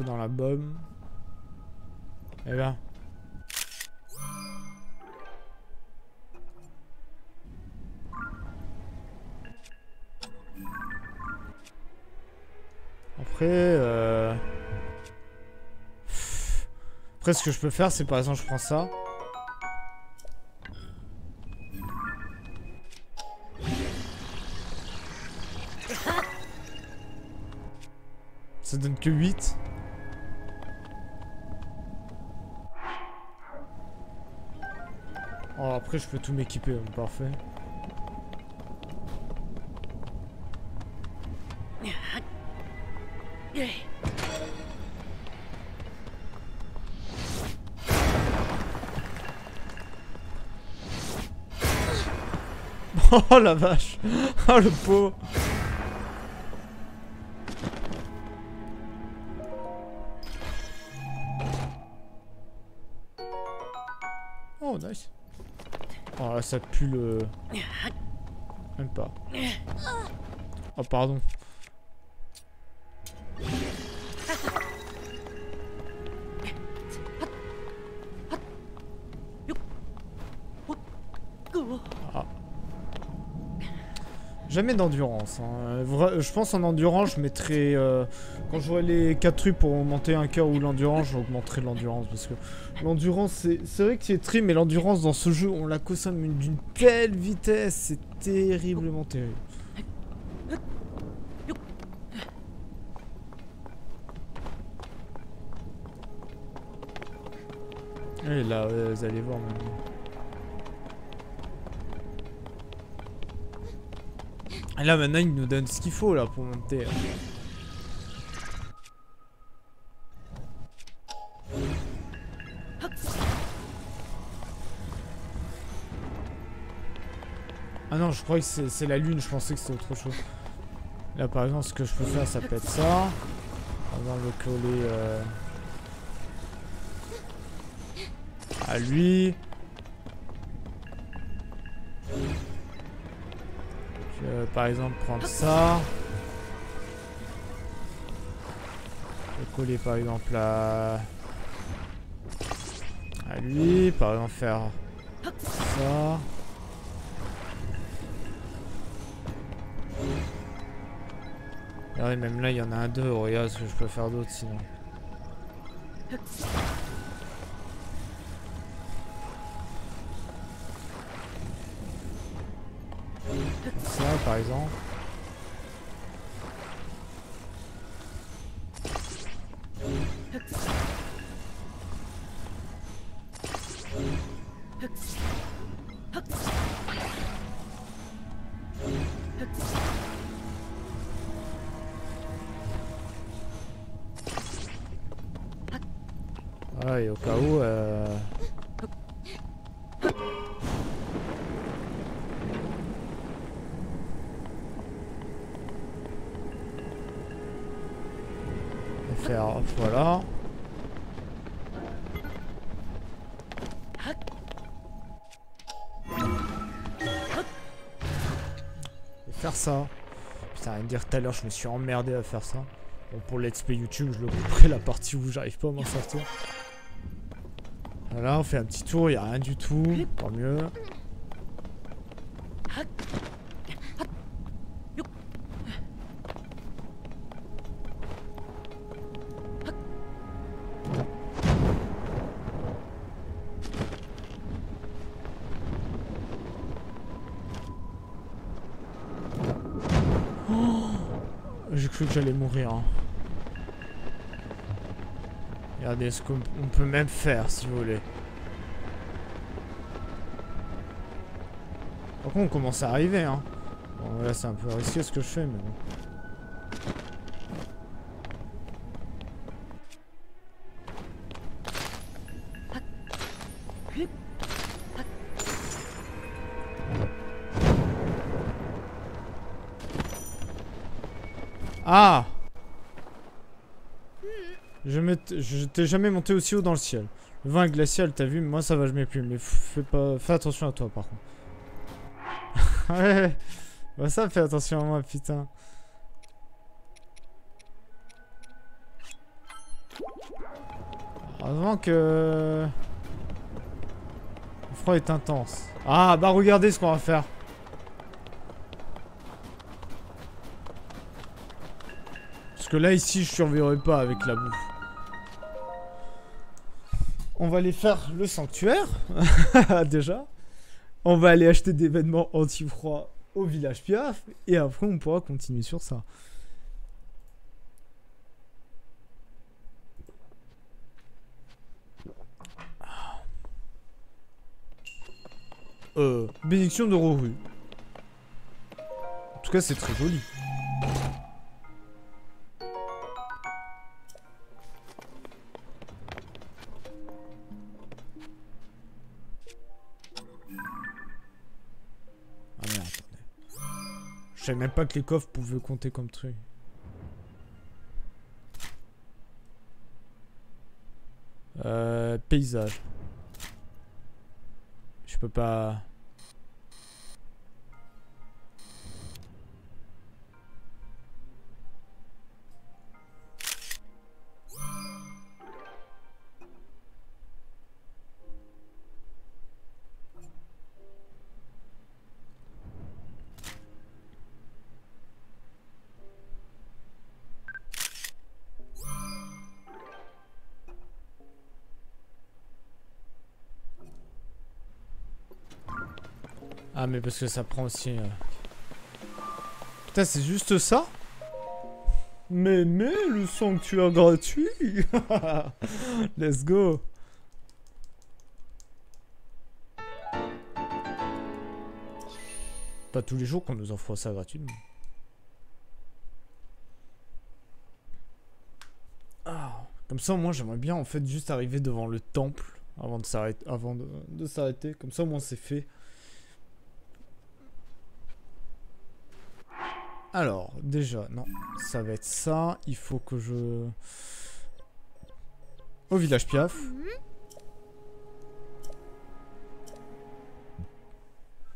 Dans la bombe. Et eh ben. Après, euh... après, ce que je peux faire, c'est par exemple, je prends ça. Ça donne que huit. Oh, après je peux tout m'équiper, parfait. Oh la vache. Oh le pauvre. Oh nice. Oh là, ça pue le... Même pas. Oh pardon. Ah. Jamais d'endurance. Hein. Je pense en endurance, je mettrai... Euh, quand je vois les quatre trucs pour augmenter un cœur ou l'endurance, j'augmenterai l'endurance. Parce que l'endurance, c'est vrai que c'est tri, mais l'endurance dans ce jeu, on la consomme d'une telle vitesse. C'est terriblement terrible. Et là, vous allez voir maintenant. Et là maintenant il nous donne ce qu'il faut là pour monter. Ah non, je croyais que c'est la lune, je pensais que c'était autre chose. Là par exemple ce que je peux faire ça peut être ça. Par exemple le coller euh... à lui. Euh, par exemple, prendre ça. Le coller par exemple à... à lui. Par exemple, faire ça. Regardez, même là, il y en a un deux. Regarde ce que je peux faire d'autre sinon. Par exemple, Ah, et au cas où... Euh... Faire, voilà. Et faire ça. Putain, rien de dire, tout à l'heure je me suis emmerdé à faire ça. Bon, pour Let's Play YouTube, je le couperai la partie où j'arrive pas à m'en sortir. Voilà, on fait un petit tour, il n'y a rien du tout, tant mieux. Que j'allais mourir. Regardez ce qu'on peut même faire si vous voulez. Par contre on commence à arriver hein. Bon, là c'est un peu risqué ce que je fais mais bon. Ah! Je t'ai jamais monté aussi haut dans le ciel. Le vent est glacial, t'as vu? Moi ça va, je m'éplume. Mais fais, pas, fais attention à toi par contre. Ouais! Bah ça, fais attention à moi, putain. Heureusement que. Le froid est intense. Ah, bah regardez ce qu'on va faire. Parce que là ici je survivrai pas avec la bouffe. On va aller faire le sanctuaire. Déjà. On va aller acheter des vêtements anti-froid au village Piaf. Et après on pourra continuer sur ça. Euh, bénédiction de Rauru. En tout cas c'est très joli. Je savais même pas que les coffres pouvaient compter comme truc. Euh, paysage. Je peux pas... Ah mais parce que ça prend aussi... Euh... Putain c'est juste ça? Mais mais le sanctuaire gratuit. Let's go. Pas tous les jours qu'on nous offre ça gratuitement. Ah, comme ça moi j'aimerais bien en fait juste arriver devant le temple avant de s'arrêter, avant de, de s'arrêter. Comme ça au moins c'est fait. Alors, déjà, non, ça va être ça. Il faut que je... Au village Piaf.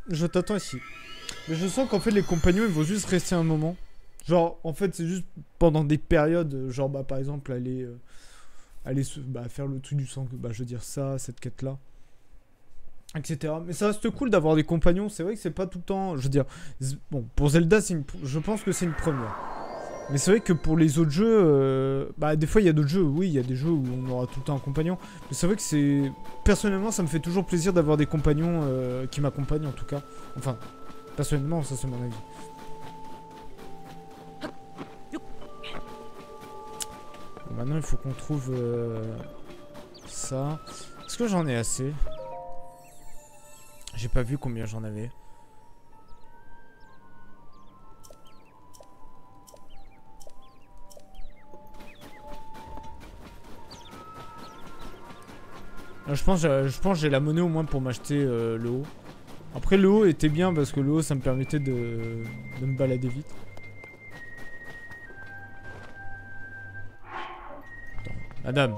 Je t'attends ici. Mais je sens qu'en fait, les compagnons, ils vont juste rester un moment. Genre, en fait, c'est juste pendant des périodes. Genre, bah, par exemple, aller... Euh, aller se, bah, faire le truc du sang. Bah, je veux dire ça, cette quête-là. Etc. Mais ça reste cool d'avoir des compagnons, c'est vrai que c'est pas tout le temps, je veux dire, bon, pour Zelda, une, je pense que c'est une première. Mais c'est vrai que pour les autres jeux, euh, bah des fois il y a d'autres jeux, oui, il y a des jeux où on aura tout le temps un compagnon, mais c'est vrai que c'est, personnellement, ça me fait toujours plaisir d'avoir des compagnons euh, qui m'accompagnent en tout cas. Enfin, personnellement, ça c'est mon avis. Bon, maintenant il faut qu'on trouve euh, ça. Est-ce que j'en ai assez ? J'ai pas vu combien j'en avais. Non, je pense que je pense j'ai la monnaie au moins pour m'acheter euh, le haut. Après le haut était bien parce que le haut ça me permettait de, de me balader vite. Attends, madame.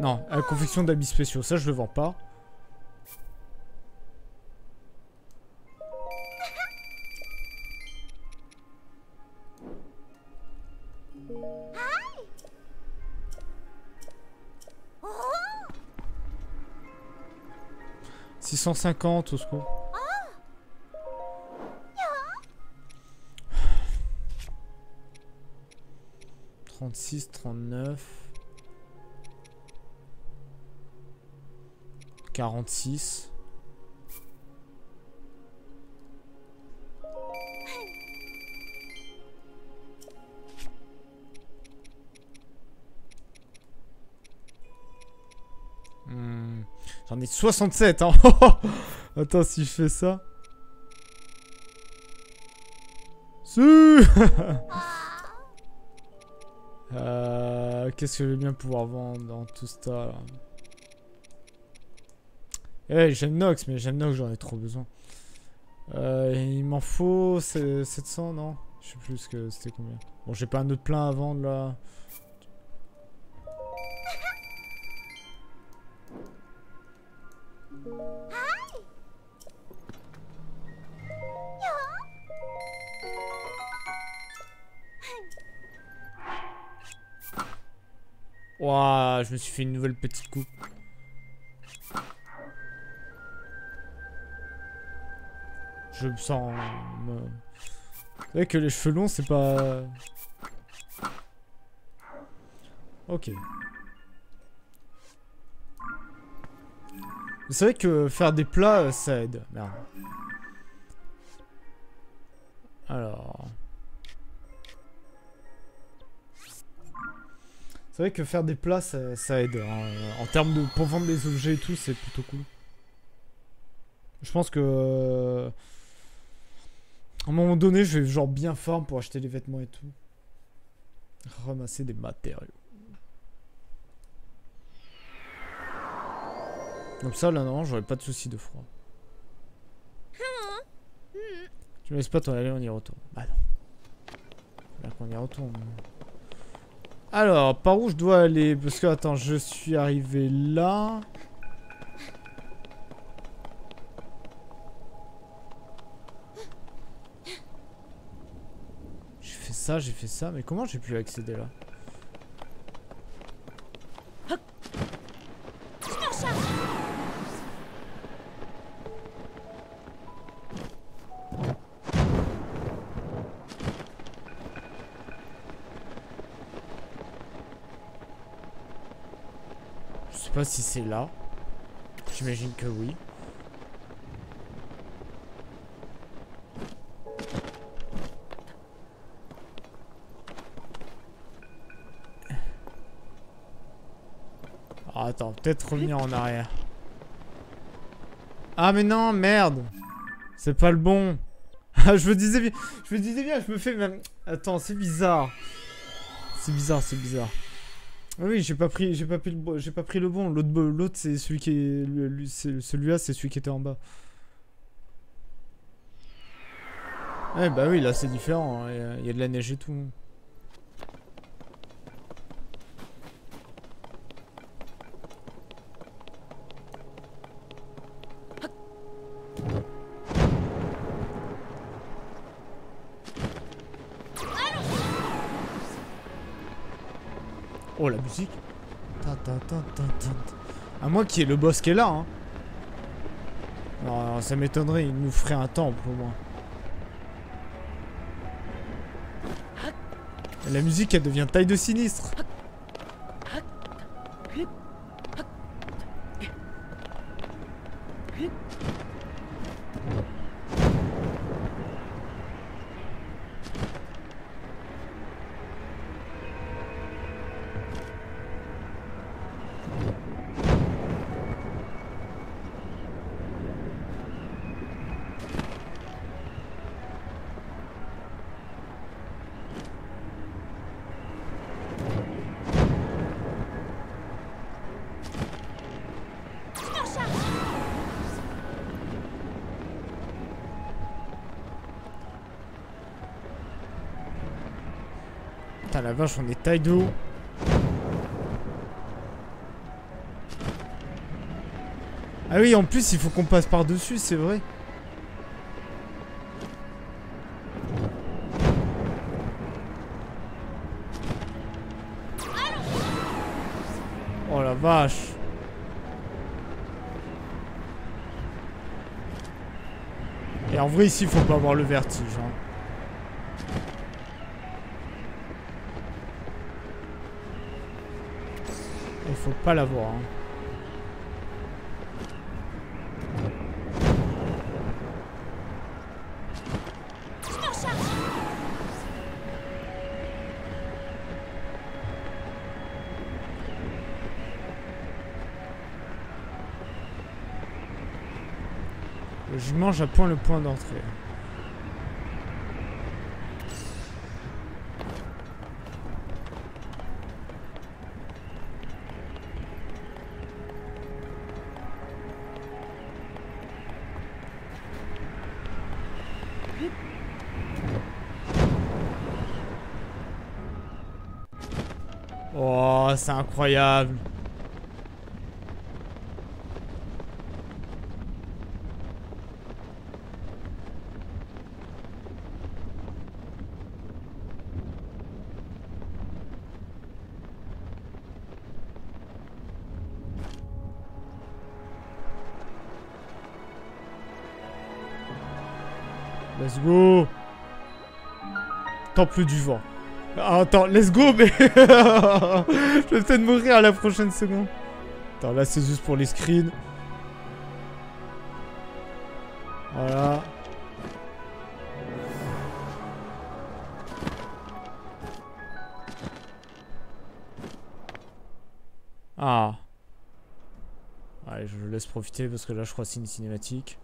Non, à la confection d'habits spéciaux, ça je le vends pas. six cent cinquante au secours. trente-six, trente-neuf, quarante-six. Hmm. J'en ai soixante-sept, hein. Attends, si je fais ça... Si. euh, Qu'est-ce que je vais bien pouvoir vendre dans tout ça là? Eh, hey, j'aime Nox, mais j'aime Nox, j'en ai trop besoin. Euh, il m'en faut sept cents, non? Je sais plus que c'était combien. Bon, j'ai pas un autre plein à vendre là. Ouah, wow, je me suis fait une nouvelle petite coupe. Je me sens... C'est vrai que les cheveux longs, c'est pas... Ok. C'est vrai que faire des plats, ça aide. Merde. Alors... C'est vrai que faire des plats, ça, ça aide. Hein. En termes de... Pour vendre des objets et tout, c'est plutôt cool. Je pense que... Euh, à un moment donné, je vais genre bien farm pour acheter les vêtements et tout. Ramasser des matériaux. Comme ça, là, non, j'aurais pas de soucis de froid. Tu me laisses pas t'en aller, on y retourne. Bah non. Là qu'on y retourne. Alors, par où je dois aller? Parce que, attends, je suis arrivé là. J'ai fait ça, j'ai fait ça. Mais comment j'ai pu accéder là? Je sais pas si c'est là. J'imagine que oui. Ah, attends, peut-être revenir en arrière. Ah mais non, merde. C'est pas le bon. je me disais bien, je me disais bien, je me fais même... Attends, c'est bizarre. C'est bizarre, c'est bizarre. Oui, j'ai pas pris, j'ai pas pris le, j'ai pas pris le bon. L'autre, l'autre, c'est celui qui est, celui-là, c'est celui qui était en bas. Eh bah oui, là c'est différent. Il y a de la neige et tout. Oh la musique. À moins qu'il y ait le boss qui est là hein. Non, non ça m'étonnerait, il nous ferait un temple au moins. La musique elle devient taille de sinistre. Putain la vache, on est taille de haut. Ah oui, en plus il faut qu'on passe par dessus, c'est vrai. Oh la vache. Et en vrai ici il faut pas avoir le vertige hein. Il faut pas l'avoir hein. Je mange à point le point d'entrée. Oh, c'est incroyable. Let's go. Temple du vent. Ah, attends, let's go, mais... je vais peut-être mourir à la prochaine seconde. Attends, là, c'est juste pour les screens. Voilà. Ah. Allez, je le laisse profiter parce que là, je crois que c'est une cinématique.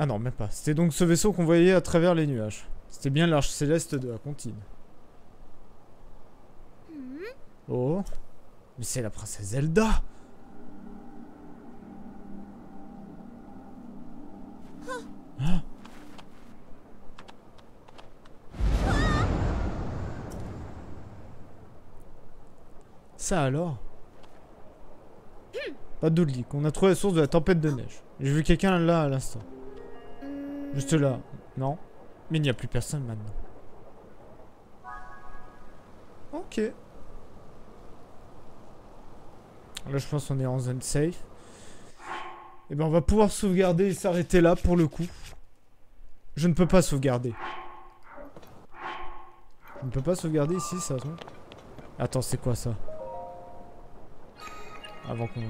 Ah non, même pas. C'était donc ce vaisseau qu'on voyait à travers les nuages. C'était bien l'arche céleste de la comptine. Oh. Mais c'est la princesse Zelda. Hein? Ça alors? Pas de leak. On a trouvé la source de la tempête de neige. J'ai vu quelqu'un là à l'instant. Juste là, non. Mais il n'y a plus personne maintenant. Ok. Là, je pense qu'on est en zone safe. Et ben, on va pouvoir sauvegarder et s'arrêter là pour le coup. Je ne peux pas sauvegarder. Je ne peux pas sauvegarder ici, ça. Attends, c'est quoi ça? Avant qu'on...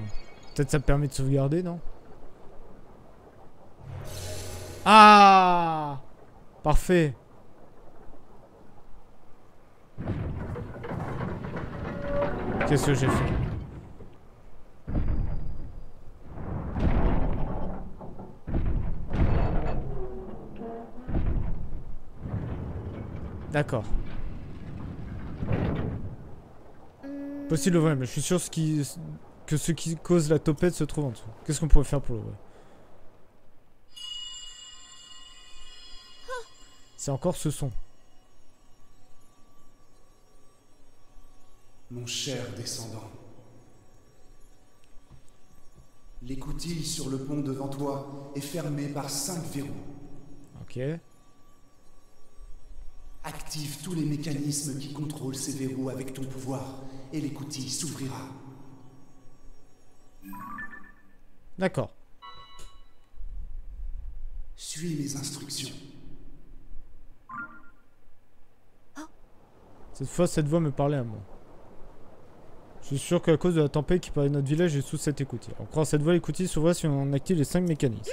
Peut-être ça permet de sauvegarder, non? Ah, parfait. Qu'est-ce que j'ai fait? D'accord. Possible le vrai, mais je suis sûr ce qui... que ce qui cause la tempête se trouve en dessous. Qu'est-ce qu'on pourrait faire pour le vrai? C'est encore ce son. Mon cher descendant, l'écoutille sur le pont devant toi est fermée par cinq verrous. Ok. Active tous les mécanismes qui contrôlent ces verrous avec ton pouvoir et l'écoutille s'ouvrira. D'accord. Suis mes instructions. Cette fois, cette voix me parlait à moi. Je suis sûr qu'à cause de la tempête qui paraît notre village est sous cette écoutille. On croit cette voix, l'écoutille s'ouvre si on active les cinq mécanismes.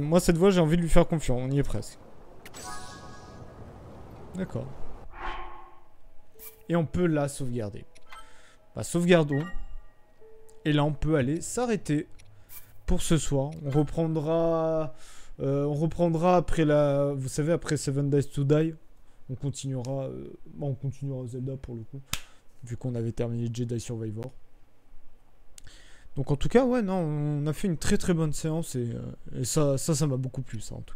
Moi, cette voix, j'ai envie de lui faire confiance. On y est presque. D'accord. Et on peut la sauvegarder. Bah, sauvegardons. Et là, on peut aller s'arrêter pour ce soir. On reprendra... Euh, on reprendra après la... Vous savez, après Seven Days to Die. On continuera, euh, on continuera Zelda pour le coup, vu qu'on avait terminé Jedi Survivor. Donc en tout cas, ouais, non, on a fait une très très bonne séance et, euh, et ça, ça, ça m'a beaucoup plu, ça en tout cas.